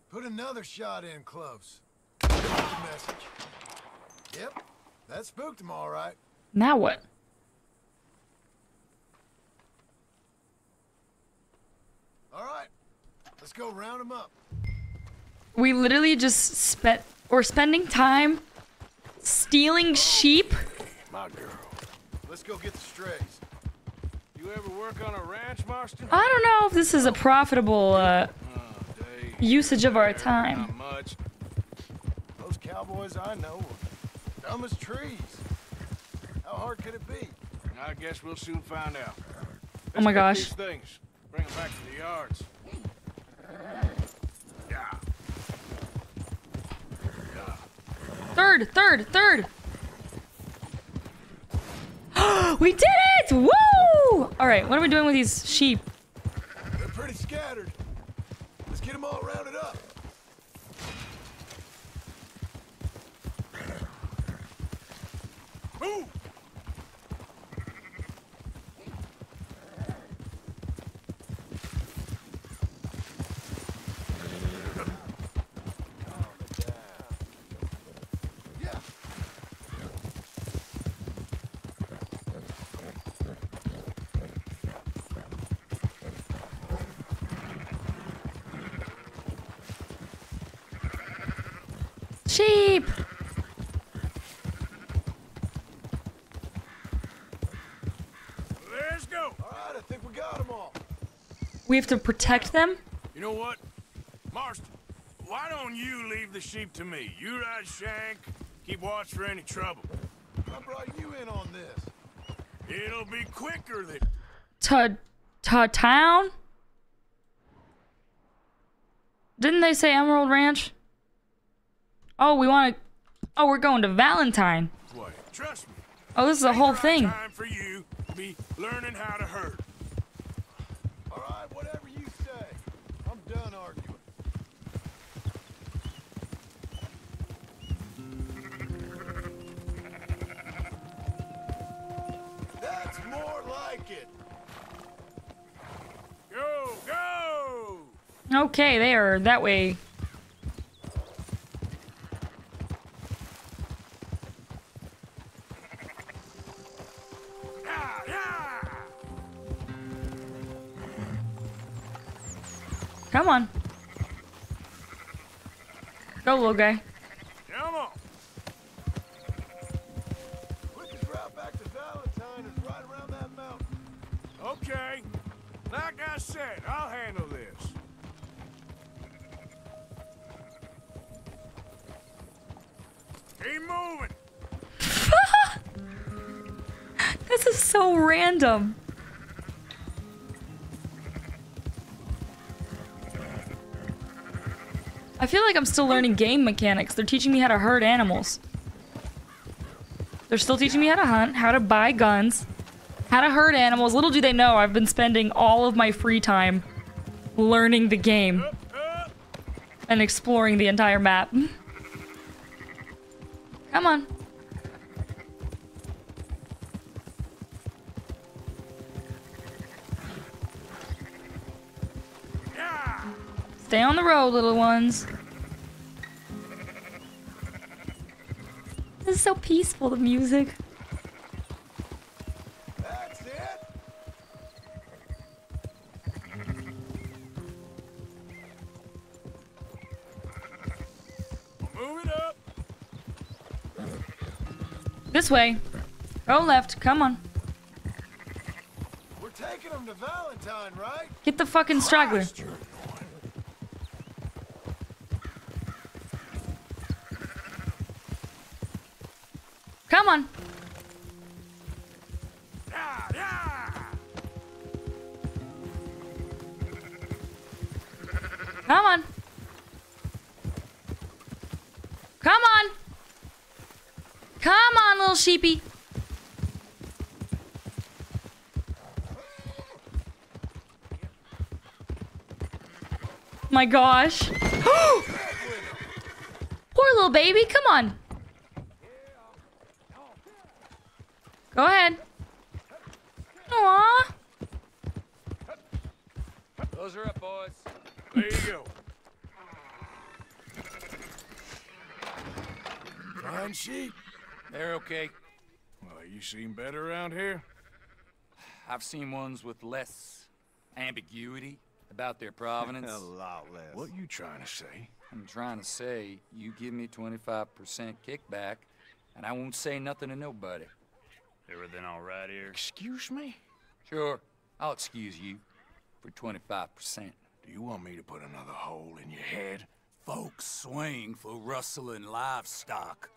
Put another shot in close. Message. Yep, that spooked them all right. Now what? All right, let's go round them up. We literally just spent or spending time stealing oh, sheep. Hey, my girl. Let's go get the strays. You ever work on a ranch, Marston? I don't know if this is a profitable uh, oh, usage of our time. Not much. Most cowboys I know are dumb as trees. How hard could it be? I guess we'll soon find out. Let's oh my gosh. These things. Bring them back to the yards. Yeah. Yeah. Third, third, third. We did it! Woo! All right, what are we doing with these sheep? They're pretty scattered. Let's get them all rounded up. Move! Sheep. Let's go. All right, I think we got them all. We have to protect them? You know what? Marston, Why don't you leave the sheep to me? You ride Shank, keep watch for any trouble. I brought you in on this. It'll be quicker than... To... to town? Didn't they say Emerald Ranch? Oh, we want to... Oh, we're going to Valentine. Wait, trust me. Oh, this is a whole thing. Time for you to be learning how to herd. All right, whatever you say. I'm done arguing. That's more like it. Go, go! Okay, they are that way. Come on. Go, little guy. Come on. Quickest route back to Valentine is right around that mountain. Okay. Like I said, I'll handle this. Keep moving. This is so random. I feel like I'm still learning game mechanics. They're teaching me how to herd animals. They're still teaching me how to hunt, how to buy guns, how to herd animals. Little do they know, I've been spending all of my free time learning the game and exploring the entire map. Come on. Stay on the road, little ones. This is so peaceful, the music. That's it. Move it up. This way. Go left. Come on. We're taking them to Valentine, right? Get the fucking straggler. Come on. Yeah, yeah. Come on. Come on. Come on, little sheepy. My gosh. Poor little baby. Come on. Go ahead. Aww. Those are up, boys. There you go. Fine sheep. They're okay. Well, you seen better around here? I've seen ones with less ambiguity about their provenance. A lot less. What you trying to say? I'm trying to say you give me twenty-five percent kickback, and I won't say nothing to nobody. Everything all right here? Excuse me? Sure. I'll excuse you for twenty-five percent. Do you want me to put another hole in your head? Folks swing for rustling livestock.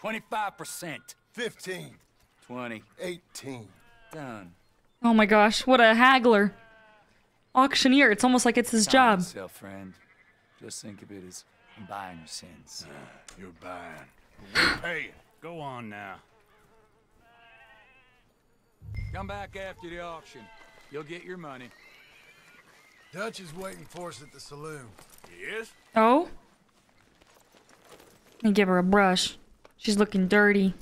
twenty-five percent. fifteen. twenty. eighteen. Done. Oh my gosh, what a haggler. Auctioneer, it's almost like it's his Sign job. Yourself, friend. Just think of it as I'm buying your sins. Uh, you're buying. We're paying. Go on now. Come back after the auction. You'll get your money. Dutch is waiting for us at the saloon. He is? Oh? Let me give her a brush. She's looking dirty.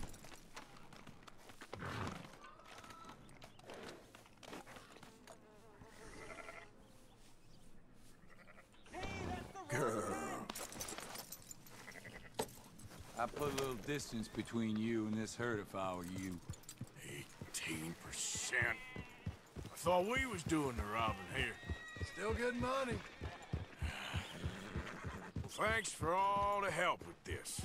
Girl. I put a little distance between you and this herd if I were you. eighteen percent. I thought we was doing the robbing here. Still good money. Thanks for all the help with this.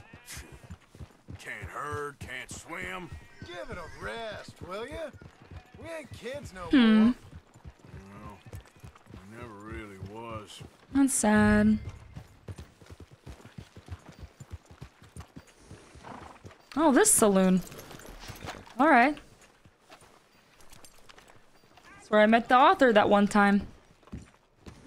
Can't herd, can't swim. Give it a rest, will ya? We ain't kids no hmm. more. No, I never really was. That's sad. Oh, this saloon. Alright. That's where I met the author that one time.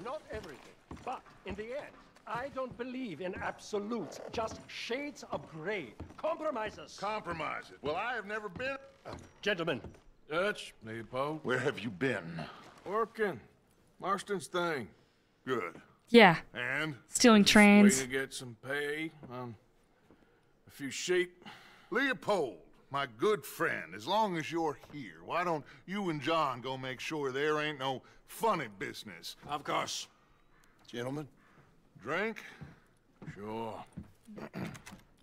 Not everything, but in the end, I don't believe in absolutes, just shades of gray. Compromises. Compromises. Well, I have never been... Uh, gentlemen. Dutch, Nepo. Where have you been? Working. Marston's thing. Good. Yeah. And? Stealing trains. Way to get some pay. Um, a few sheep. Leopold, my good friend, as long as you're here, why don't you and John go make sure there ain't no funny business? Of course. Gentlemen. Drink? Sure.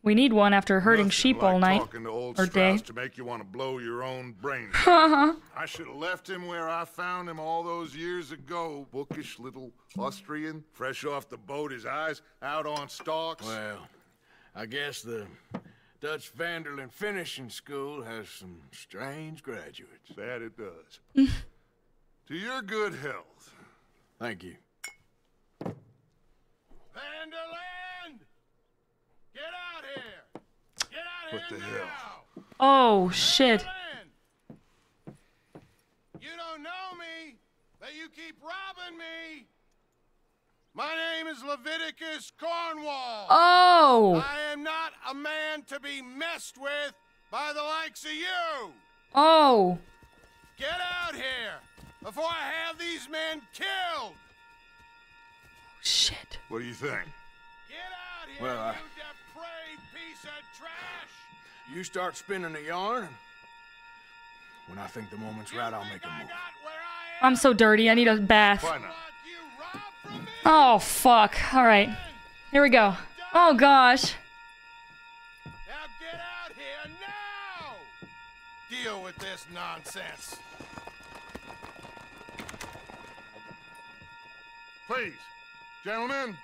We need one after herding sheep all night or day. To make you want to blow your own brain. I should have left him where I found him all those years ago. Bookish little Austrian, fresh off the boat, his eyes out on stalks. Well, I guess the Dutch Vanderland Finishing School has some strange graduates. That it does. To your good health. Thank you. Vanderland! Get out here! Get out what here the now! Hell? Oh, shit. Vanderland! You don't know me, but you keep robbing me. My name is Leviticus Cornwall. Oh! I am not a man to be messed with by the likes of you. Oh! Get out here before I have these men killed. Shit. What do you think? Get out here, well, I... you depraved piece of trash! You start spinning a yarn. When I think the moment's right, I'll make a move. I'm so dirty. I need a bath. Oh, fuck. All right. Here we go. Oh, gosh. Now get out here now! Deal with this nonsense. Please. Gentlemen,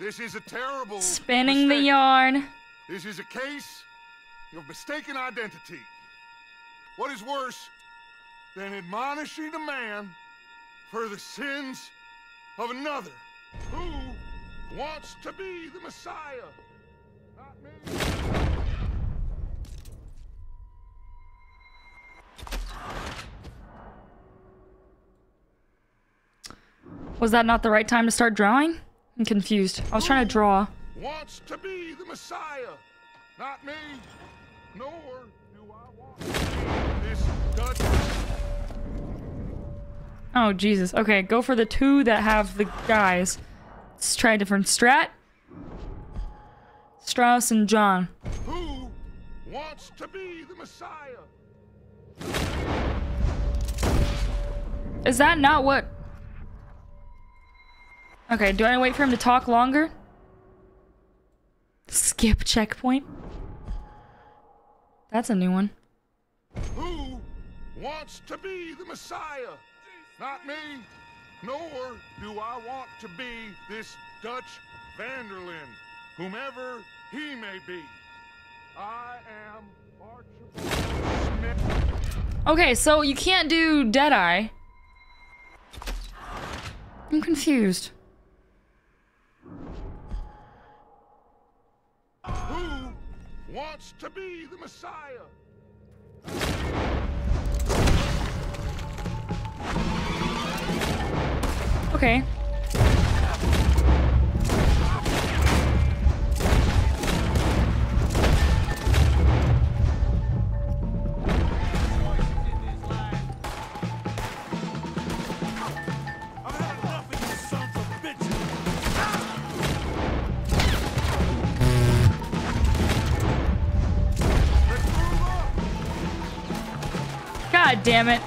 this is a terrible spinning mistake. The yarn. This is a case of mistaken identity. What is worse than admonishing a man for the sins of another? Who wants to be the Messiah? Not me. Was that not the right time to start drawing? I'm confused. I was trying to draw. Wants to be the Messiah, not me. Nor do I want to be this Dutch. Oh Jesus. Okay, go for the two that have the guys. Let's try a different strat. Strauss and John. Who wants to be the Messiah? Is that not what? Okay, do I wait for him to talk longer? Skip checkpoint? That's a new one. Who wants to be the Messiah? Not me, nor do I want to be this Dutch Vanderlyn, whomever he may be. I am Archer Smith. Okay, so you can't do Deadeye. I'm confused. Who wants to be the Messiah? Okay. Damn it.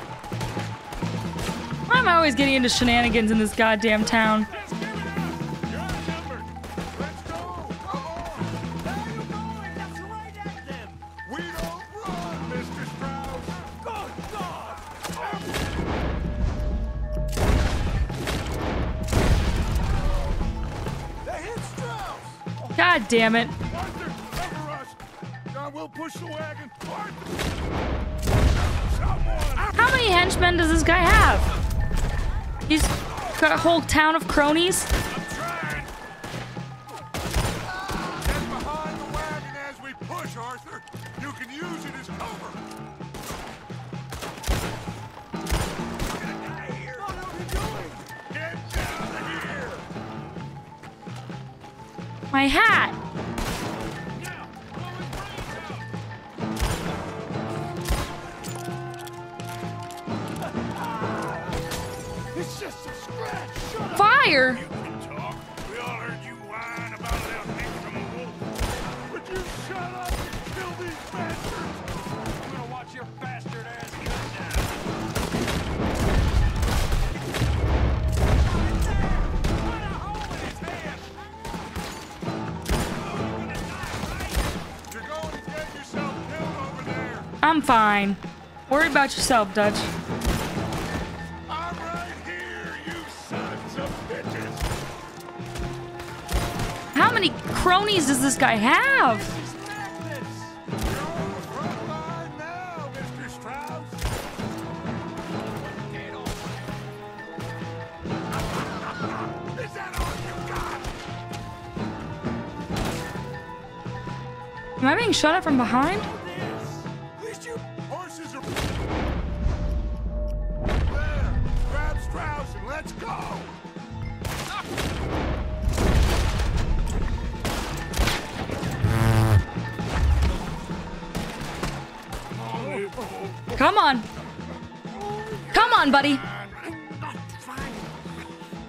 Why am I always getting into shenanigans in this goddamn town? God damn it. Arthur, cover us. I will push the wagon. How many henchmen does this guy have? He's got a whole town of cronies. my hat. It's just a scratch. Shut Fire. Up. I'm fine. Worry about yourself, Dutch. I'm right here, you sons of bitches. How many cronies does this guy have? Am I being shot at from behind? Come on. Come on, buddy.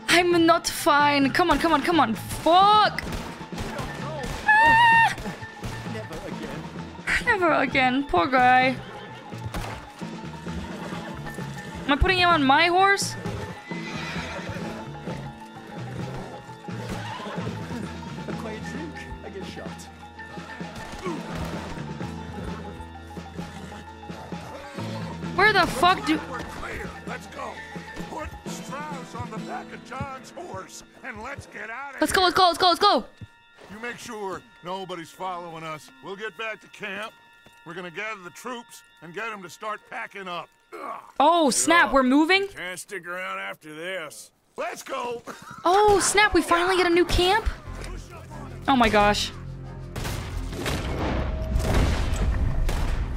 I'm not fine. Come on, come on, come on. Fuck. Ah. Never again. Never again. Poor guy. Am I putting him on my horse? A quiet drink, I get shot. Where the fuck do- We're clear. Let's go. Put Strauss on the back of John's horse and let's get out of Let's go, let's go, let's go, let's go. You make sure nobody's following us. We'll get back to camp. We're gonna gather the troops and get them to start packing up. Ugh. Oh, snap, we're moving? Can't stick around after this. Let's go. Oh, snap, we finally get a new camp? Oh my gosh.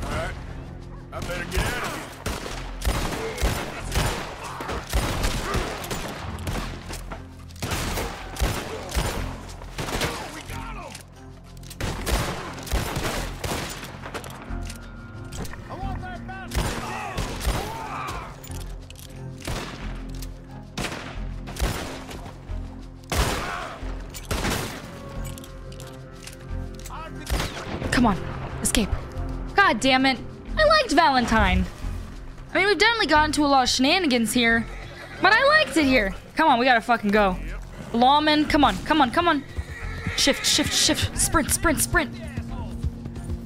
All right. I better get out of here. Come on, escape. God damn it. I liked Valentine. I mean, we've definitely gotten into a lot of shenanigans here, but I liked it here. Come on, we gotta fucking go. Lawman, come on, come on, come on. Shift, shift, shift, sprint, sprint, sprint.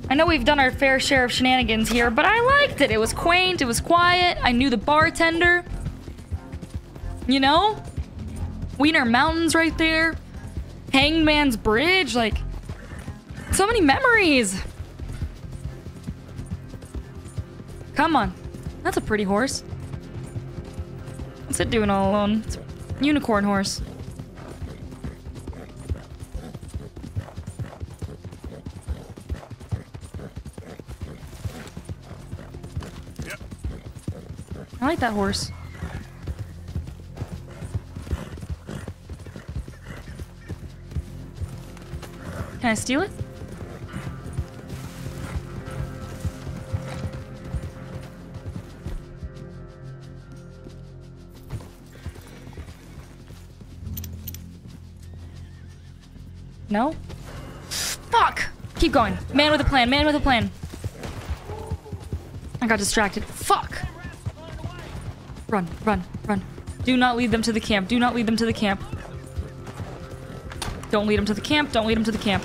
I know we've done our fair share of shenanigans here, but I liked it. It was quaint, it was quiet. I knew the bartender. You know? Wiener Mountains right there. Hangman's Bridge, like, so many memories. Come on. That's a pretty horse. What's it doing all alone? It's a unicorn horse. Yep. I like that horse. Can I steal it? No? Fuck! Keep going. Man with a plan, man with a plan. I got distracted. Fuck! Run, run, run. Do not lead them to the camp. Do not lead them to the camp. Don't lead them to the camp. Don't lead them to the camp.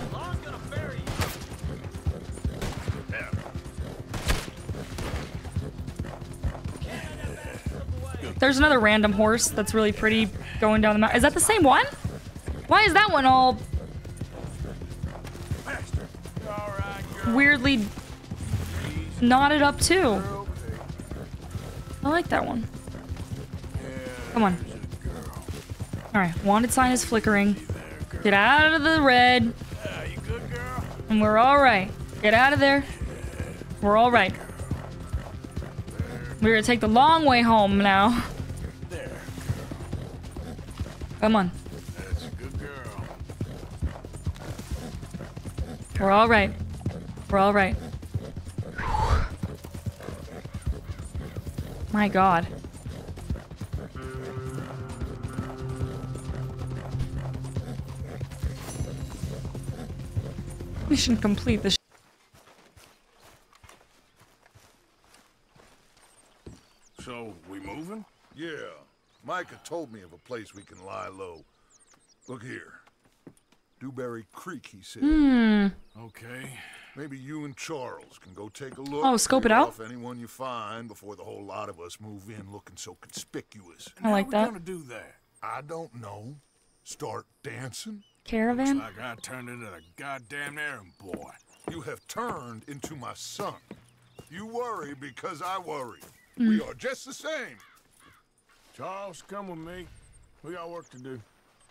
There's another random horse that's really pretty going down the mountain. Is that the same one? Why is that one all weirdly knotted up too? I like that one. Come on. All right, wanted sign is flickering. Get out of the red. And we're all right. Get out of there. We're all right. We're gonna take the long way home now. Come on. We're all right. We're all right. Whew. My God. Mission complete. This. So we moving? Yeah. Micah told me of a place we can lie low. Look here. Dewberry Creek, he said. Hmm. Okay. Maybe you and Charles can go take a look. Oh, scope it out. Anyone you find before the whole lot of us move in looking so conspicuous. I like that. How are we gonna do that? I don't know. Start dancing? Caravan? Looks like I turned into a goddamn errand boy. You have turned into my son. You worry because I worry. Mm. We are just the same. Charles, come with me. We got work to do.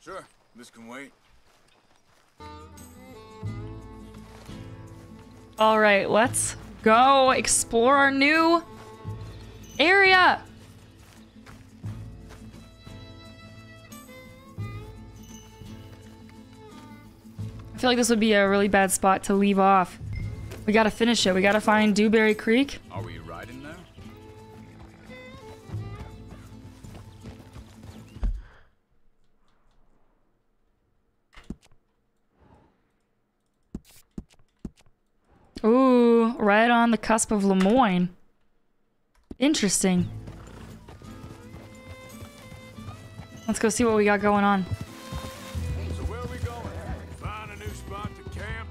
Sure. This can wait. All right, let's go explore our new area. I feel like this would be a really bad spot to leave off. We gotta finish it. We gotta find Dewberry Creek. Are we riding now? Ooh, right on the cusp of Lemoyne. Interesting. Let's go see what we got going on. So where are we going? Find a new spot to camp.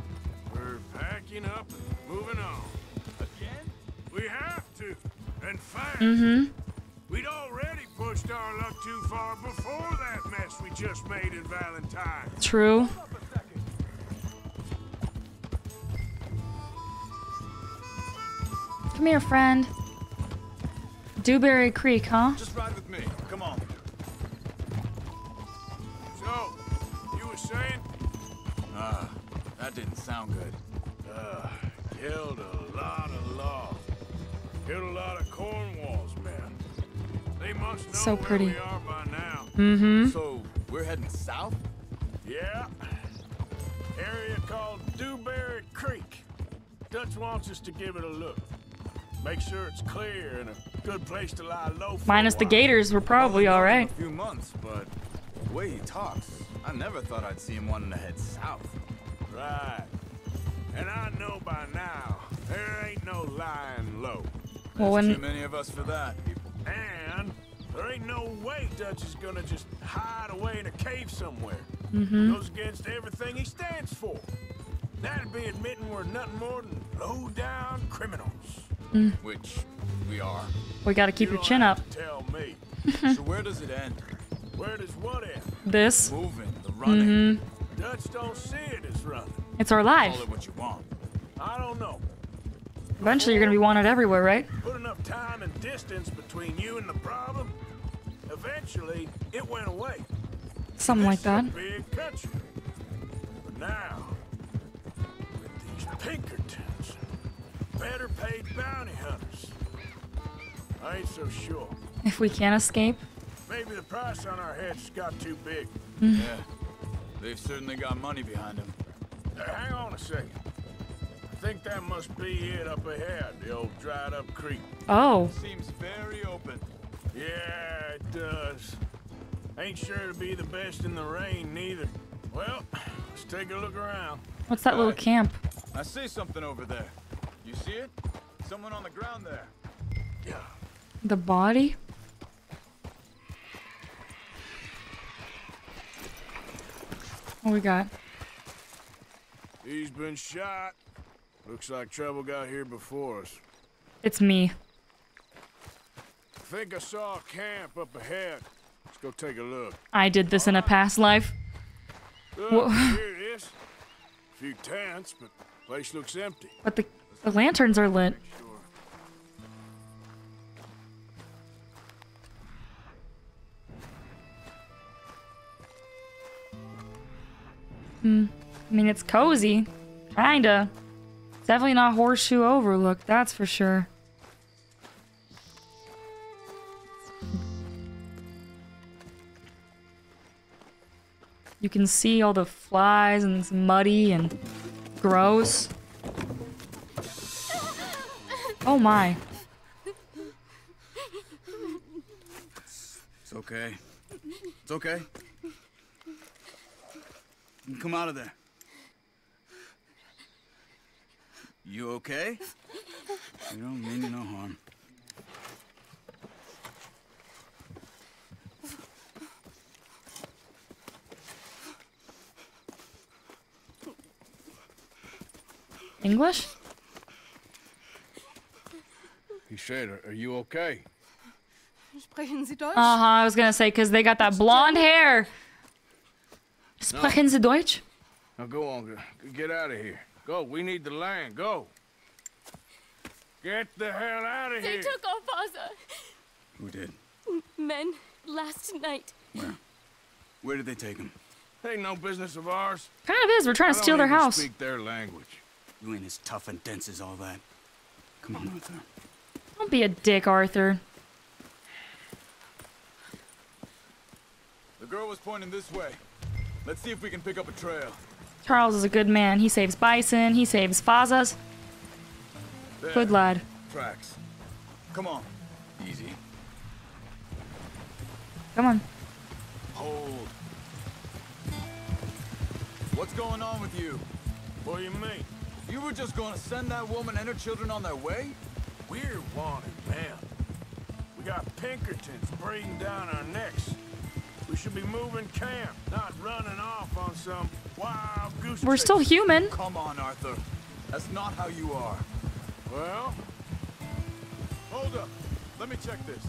We're packing up and moving on. Again? We have to. And fast. Mm-hmm. We'd already pushed our luck too far before that mess we just made in Valentine. True. Come here, friend. Dewberry Creek, huh? Just ride with me. Come on. So, you were saying? Uh, that didn't sound good. Uh, killed a lot of logs. Killed a lot of Cornwall's men. They must know so pretty. Where we are by now. Mm-hmm. So, we're heading south? Yeah. Area called Dewberry Creek. Dutch wants us to give it a look. Make sure it's clear and a good place to lie low. Minus the gators, we're probably all right. A few months, but the way he talks, I never thought I'd see him wanting to head south. Right. And I know by now there ain't no lying low. Well, there's too many of us for that. And there ain't no way Dutch is gonna just hide away in a cave somewhere. Mm-hmm. Goes against everything he stands for. That'd be admitting we're nothing more than low-down criminals. Mm. Which we are. We gotta keep you your chin up. Tell me. So where does it end? Where does what end? This. Moving, the running. Mm-hmm. Dutch don't see it as running. It's our life. Call it what you want. I don't know. Eventually, you're gonna be wanted everywhere, right? Put enough time and distance between you and the problem. Eventually, it went away. Something this like that. Big country. But now, with these Pinkertons. Better paid bounty hunters. I ain't so sure. If we can't escape. Maybe the price on our heads got too big. Mm. Yeah. They've certainly got money behind them. Now, hang on a second. I think that must be it up ahead, the old dried up creek. Oh. Seems very open. Yeah, it does. Ain't sure to be the best in the rain, neither. Well, let's take a look around. What's that All little right. camp? I see something over there. You see it? Someone on the ground there. Yeah. The body? What we got? He's been shot. Looks like trouble got here before us. It's me. I think I saw a camp up ahead. Let's go take a look. I did this All in right. a past life. Look, here it is. A few tents, but the place looks empty. But the The lanterns are lit. Hmm. I mean, it's cozy. Kinda. It's definitely not Horseshoe Overlook, that's for sure. You can see all the flies and it's muddy and Gross. Oh my. It's okay. It's okay. You can come out of there. You okay? You don't mean you no harm. English? He said, are you okay? Uh-huh, I was gonna say, because they got that blonde hair. Sprechen Sie Deutsch? Now go on, get out of here. Go, we need the land, go. Get the hell out of they here. They took our father. Who did? Men, last night. Where? Where did they take him? That ain't no business of ours. Kind of is, we're trying I to steal their house. Speak their language. You ain't as tough and dense as all that. Come on, Arthur. Don't be a dick, Arthur. The girl was pointing this way. Let's see if we can pick up a trail. Charles is a good man. He saves bison. He saves fazas. There. Good lad. Tracks. Come on. Easy. Come on. Hold. What's going on with you? What do you mean? You were just going to send that woman and her children on their way? We're wanted, man. We got Pinkertons breathing down our necks. We should be moving camp, not running off on some wild goose. We're chase. Still human. Come on, Arthur. That's not how you are. Well, hold up. Let me check this.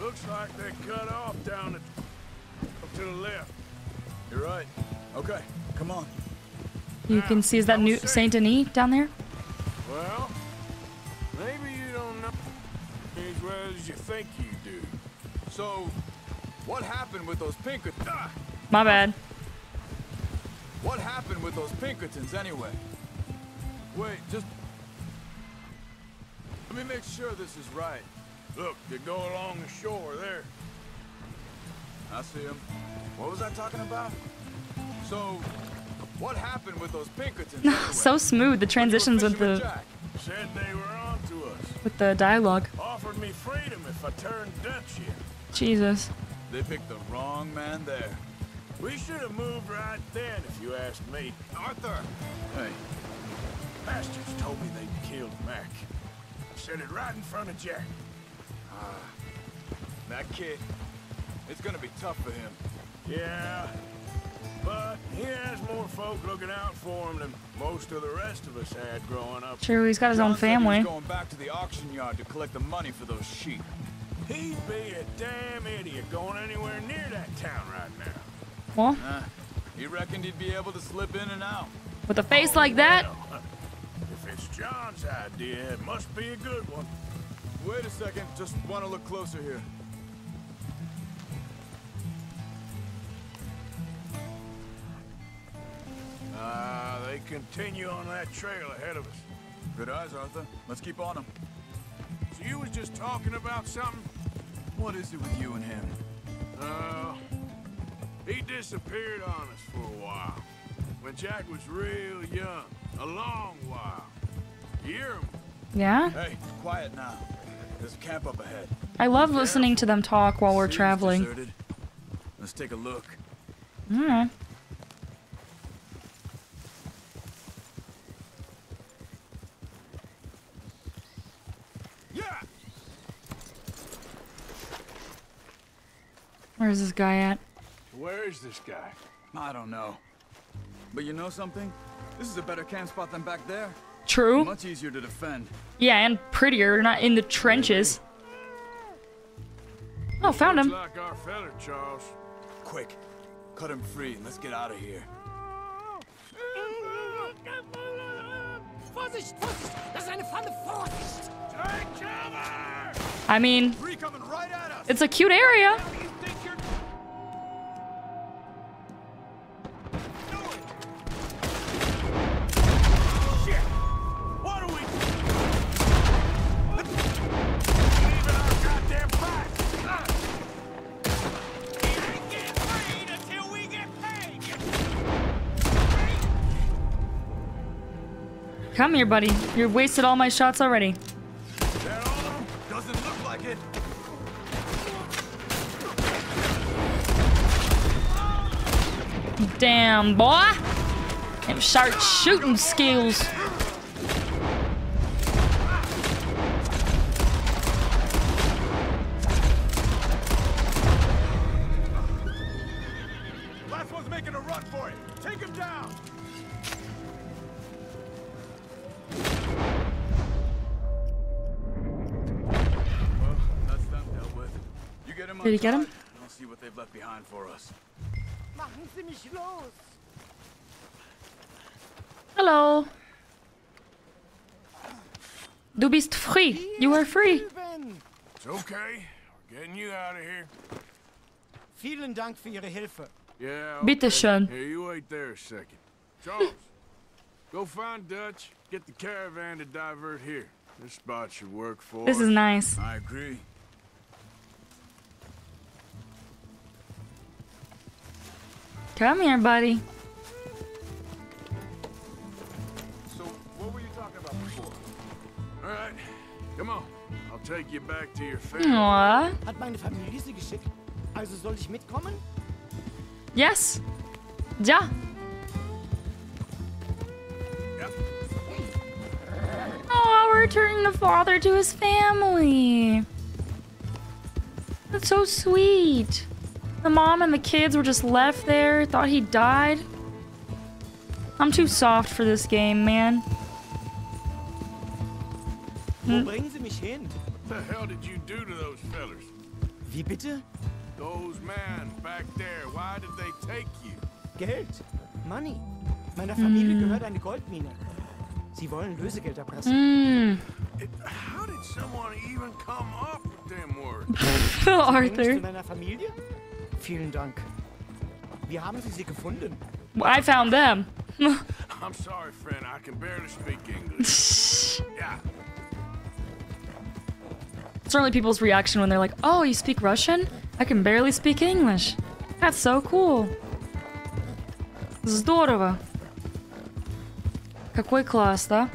Looks like they cut off down at up to the left. You're right. Okay, come on. You now, can see is that new Saint Denis down there? Well, maybe you don't know as well as you think you do. So, what happened with those Pinkertons? My bad. What happened with those Pinkertons anyway? Wait, just let me make sure this is right. Look, they go along the shore there. I see him. What was I talking about? So, what happened with those Pinkertons? Anyway? So smooth, the transitions with the... Jack said they were on to us. With the dialogue. Offered me freedom if I turned Dutch here. Jesus. They picked the wrong man there. We should have moved right then, if you asked me. Arthur! Hey. Bastards told me they'd killed Mac. I said it right in front of Jack. Uh, that kid, it's gonna be tough for him. Yeah, but he has more folk looking out for him than most of the rest of us had growing up. True, he's got his John own family. He's going back to the auction yard to collect the money for those sheep. He'd be a damn idiot going anywhere near that town right now. Well, uh, he reckoned he'd be able to slip in and out. With a face oh, like that? Well, if it's John's idea, it must be a good one. Wait a second, just want to look closer here. Ah, uh, they continue on that trail ahead of us. Good eyes, Arthur. Let's keep on them. So you was just talking about something? What is it with you and him? Uh, he disappeared on us for a while. When Jack was real young. A long while. You hear him? Yeah? Hey, quiet now. There's a camp up ahead. I love listening to them talk while we're traveling. Deserted. Let's take a look. Alright. Yeah. Where's this guy at? Where is this guy? I don't know. But you know something? This is a better camp spot than back there. True. Much easier to defend. Yeah, and prettier. You're not in the trenches. Oh, found him. Looks like our feather, Charles. Quick, cut him free and let's get out of here. I mean, it's a cute area. Come here, buddy. You've wasted all my shots already. Doesn't look like it. Damn, boy. Them sharp shooting skills. Did he get him? We'll see what they've left behind for us. Hello. Du bist free. You are free. It's okay. We're getting you out of here. Vielen Dank für Ihre Hilfe. Yeah. Bitte schön. Hey, you wait there a second. Charles, go find Dutch. Get the caravan to divert here. This spot should work for us. This is nice. I agree. Come here, buddy. So, what were you talking about before? All right, come on. I'll take you back to your family. Aww. Hat meine Familie sie geschickt? Also soll ich mitkommen? Yes. Ja. Yep. Oh, we're returning the father to his family. That's so sweet. The mom and the kids were just left there. Thought he died. I'm too soft for this game, man. Hm? What the hell did you do to those fellas? Wie bitte? Those men back there. Why did they take you? Geld, money. Meiner Familie mm. gehört eine Goldmine. Sie wollen Lösegeld erpressen. Mm. How did someone even come up with them words? Arthur. Vielen Dank. Wir haben sie gefunden. I found them. I'm sorry, friend. I can barely speak English. Yeah. Certainly people's reaction when they're like, "Oh, you speak Russian? I can barely speak English." That's so cool. Здорово. Какой класс, да?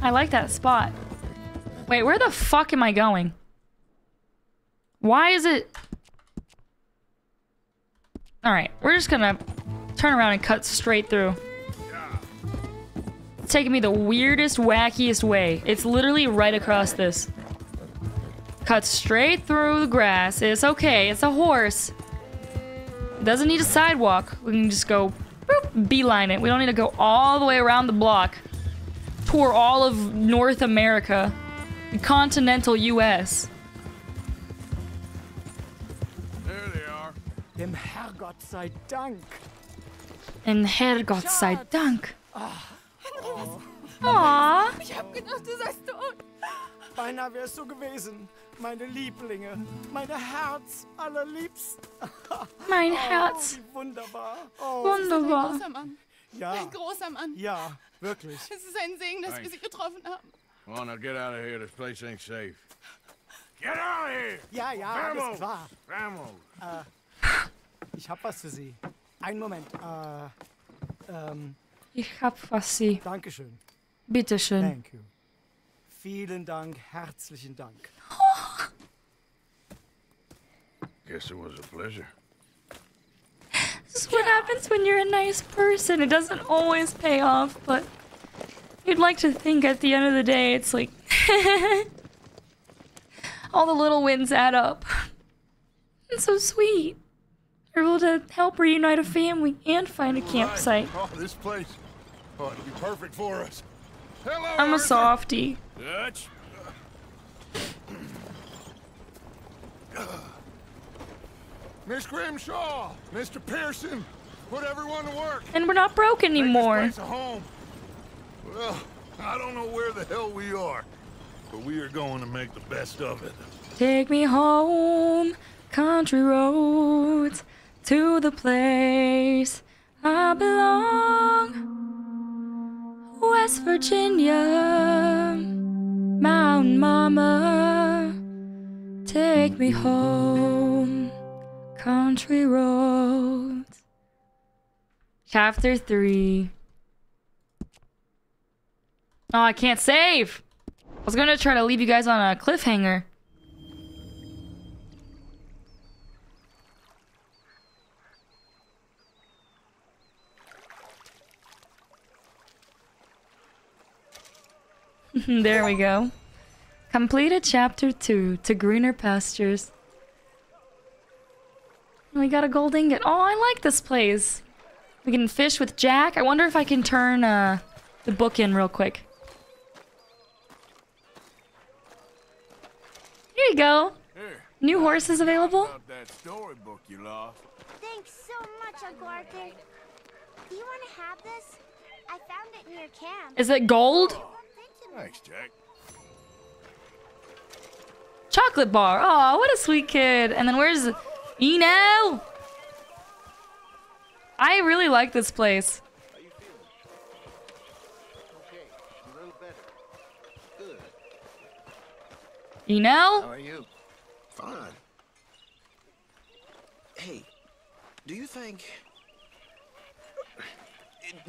I like that spot. Wait, where the fuck am I going? Why is it... Alright, we're just gonna turn around and cut straight through. It's taking me the weirdest, wackiest way. It's literally right across this. Cut straight through the grass. It's okay, it's a horse. It doesn't need a sidewalk. We can just go boop, beeline it. We don't need to go all the way around the block. Tour all of North America, the continental U S There they are. Dem Herrgott sei Dank. Dem Herrgott sei Dank. Aww. Ich hab gedacht, du seist tot. Beinahe wär's so gewesen. Meine Lieblinge, meine Herz allerliebsten. Mein Herz. Oh, wunderbar. Oh, wunderbar. Ja. Ein großer Mann. Ja. Wirklich. Es ist ein Segen, dass wir sie getroffen haben. Come on, now get out of here. This place ain't safe. Get out of here! Ja, ja, das ist wahr. Ramos. Uh, ich hab was für Sie. Einen Moment. Uh, um, ich hab was Sie. Dankeschön. Bitteschön. Thank you. Vielen Dank, herzlichen Dank. Oh. Guess it was a pleasure. This is what happens when you're a nice person. It doesn't always pay off, but you'd like to think at the end of the day, it's like all the little wins add up. It's so sweet. You're able to help reunite a family and find a campsite. Oh, this place ought to be perfect for us. Hello, I'm a softie. Dutch. Miss Grimshaw, Mister Pearson, put everyone to work. And we're not broke anymore. Make this place a home. Well, I don't know where the hell we are, but we are going to make the best of it. Take me home, country roads, to the place I belong. West Virginia, Mountain Mama, Take me home, country roads. Chapter three. Oh, I can't save. I was gonna try to leave you guys on a cliffhanger. There we go. Completed chapter two, to greener pastures. And we got a gold ingot. Oh, I like this place. We can fish with Jack. I wonder if I can turn uh, the book in real quick. Here you go. Here. New horses available. About that storybook you lost. Thanks so much, Uncle Arthur. Do you want to have this? I found it near camp. Is it gold? Oh, thanks, Jack. Chocolate bar. Oh, what a sweet kid. And then where's Eno? I really like this place. How you feeling? Okay, a little better. Good. Eno? How are you? Fine. Hey, do you think...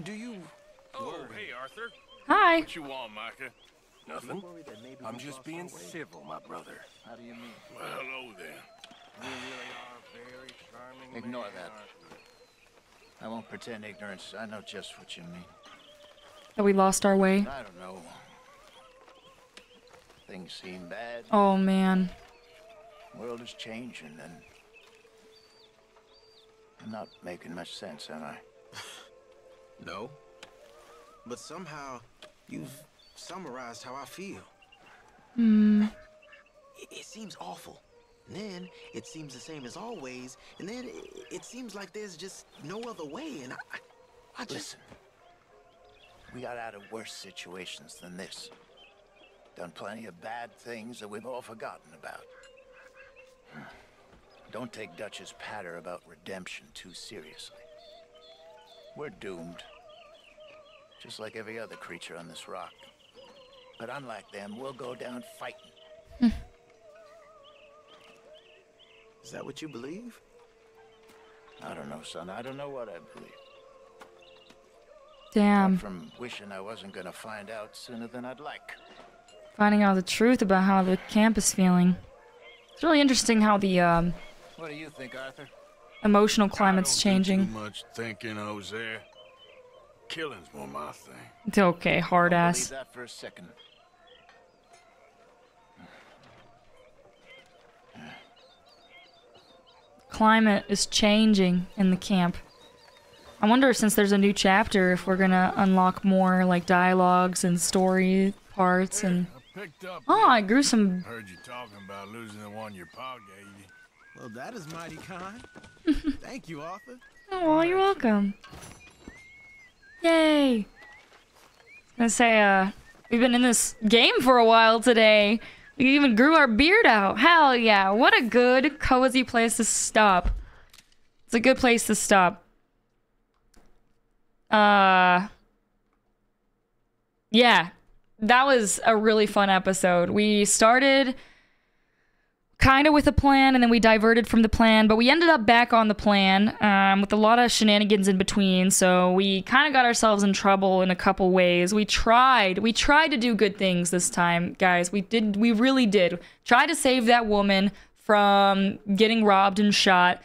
Do you... Oh, worry? Hey, Arthur. Hi. What you want, Micah? Nothing. I'm just being civil, my brother. How do you mean? Well, hello there. You really are very charming. Ignore that. I won't pretend ignorance. I know just what you mean. That we lost our way? I don't know. Things seem bad. Oh, man. The world is changing, and I'm not making much sense, am I? No. But somehow, you've... summarized how I feel. Hmm. It, it seems awful. And then it seems the same as always. And then it, it seems like there's just no other way. And I, I just... Listen. We got out of worse situations than this. Done plenty of bad things that we've all forgotten about. Don't take Dutch's patter about redemption too seriously. We're doomed. Just like every other creature on this rock. But unlike them, we'll go down fighting. Mm. Is that what you believe? I don't know, son. I don't know what I believe. Damn. Apart from wishing I wasn't going to find out sooner than I'd like. Finding out the truth about how the camp is feeling. It's really interesting how the um, what do you think, Arthur? Emotional climate's changing. I don't do too much thinking, Jose. Killing's more my thing. It's okay, hard I'll ass. That for a second. Climate is changing in the camp. I wonder, since there's a new chapter, if we're gonna unlock more like dialogues and story parts and. Hey, I picked up oh, I grew some. Heard you talking about losing the one your pa gave you. Well, that is mighty kind. Thank you, Arthur. Oh, well, you're welcome. Yay! I was gonna say, uh, we've been in this game for a while today. We even grew our beard out. Hell yeah, what a good, cozy place to stop. It's a good place to stop. Uh... Yeah, that was a really fun episode. We started kind of with a plan, and then we diverted from the plan, but we ended up back on the plan um, with a lot of shenanigans in between, so we kind of got ourselves in trouble in a couple ways. We tried. We tried to do good things this time, guys. We did. We really did. Tried to save that woman from getting robbed and shot.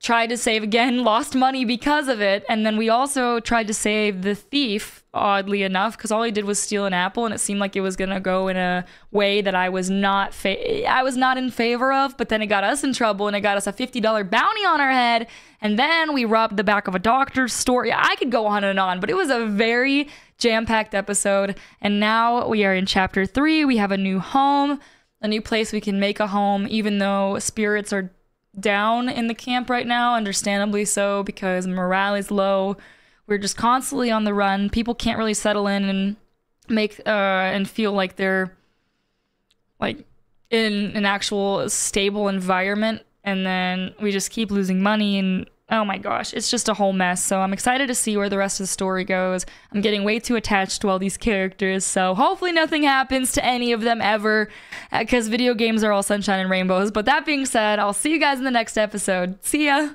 Tried to save again, lost money because of it, and then we also tried to save the thief, oddly enough, because all he did was steal an apple, and it seemed like it was gonna go in a way that I was not fa I was not in favor of, but then it got us in trouble, and it got us a fifty dollar bounty on our head, and then we robbed the back of a doctor's store. Yeah, I could go on and on, but it was a very jam-packed episode, and now we are in chapter three. We have a new home, a new place we can make a home, even though spirits are down in the camp right now, understandably so, because morale is low. We're just constantly on the run. People can't really settle in and make uh and feel like they're like in an actual stable environment, and then we just keep losing money and Oh my gosh, it's just a whole mess. So I'm excited to see where the rest of the story goes. I'm getting way too attached to all these characters, so hopefully nothing happens to any of them ever, because video games are all sunshine and rainbows. But that being said, I'll see you guys in the next episode. See ya!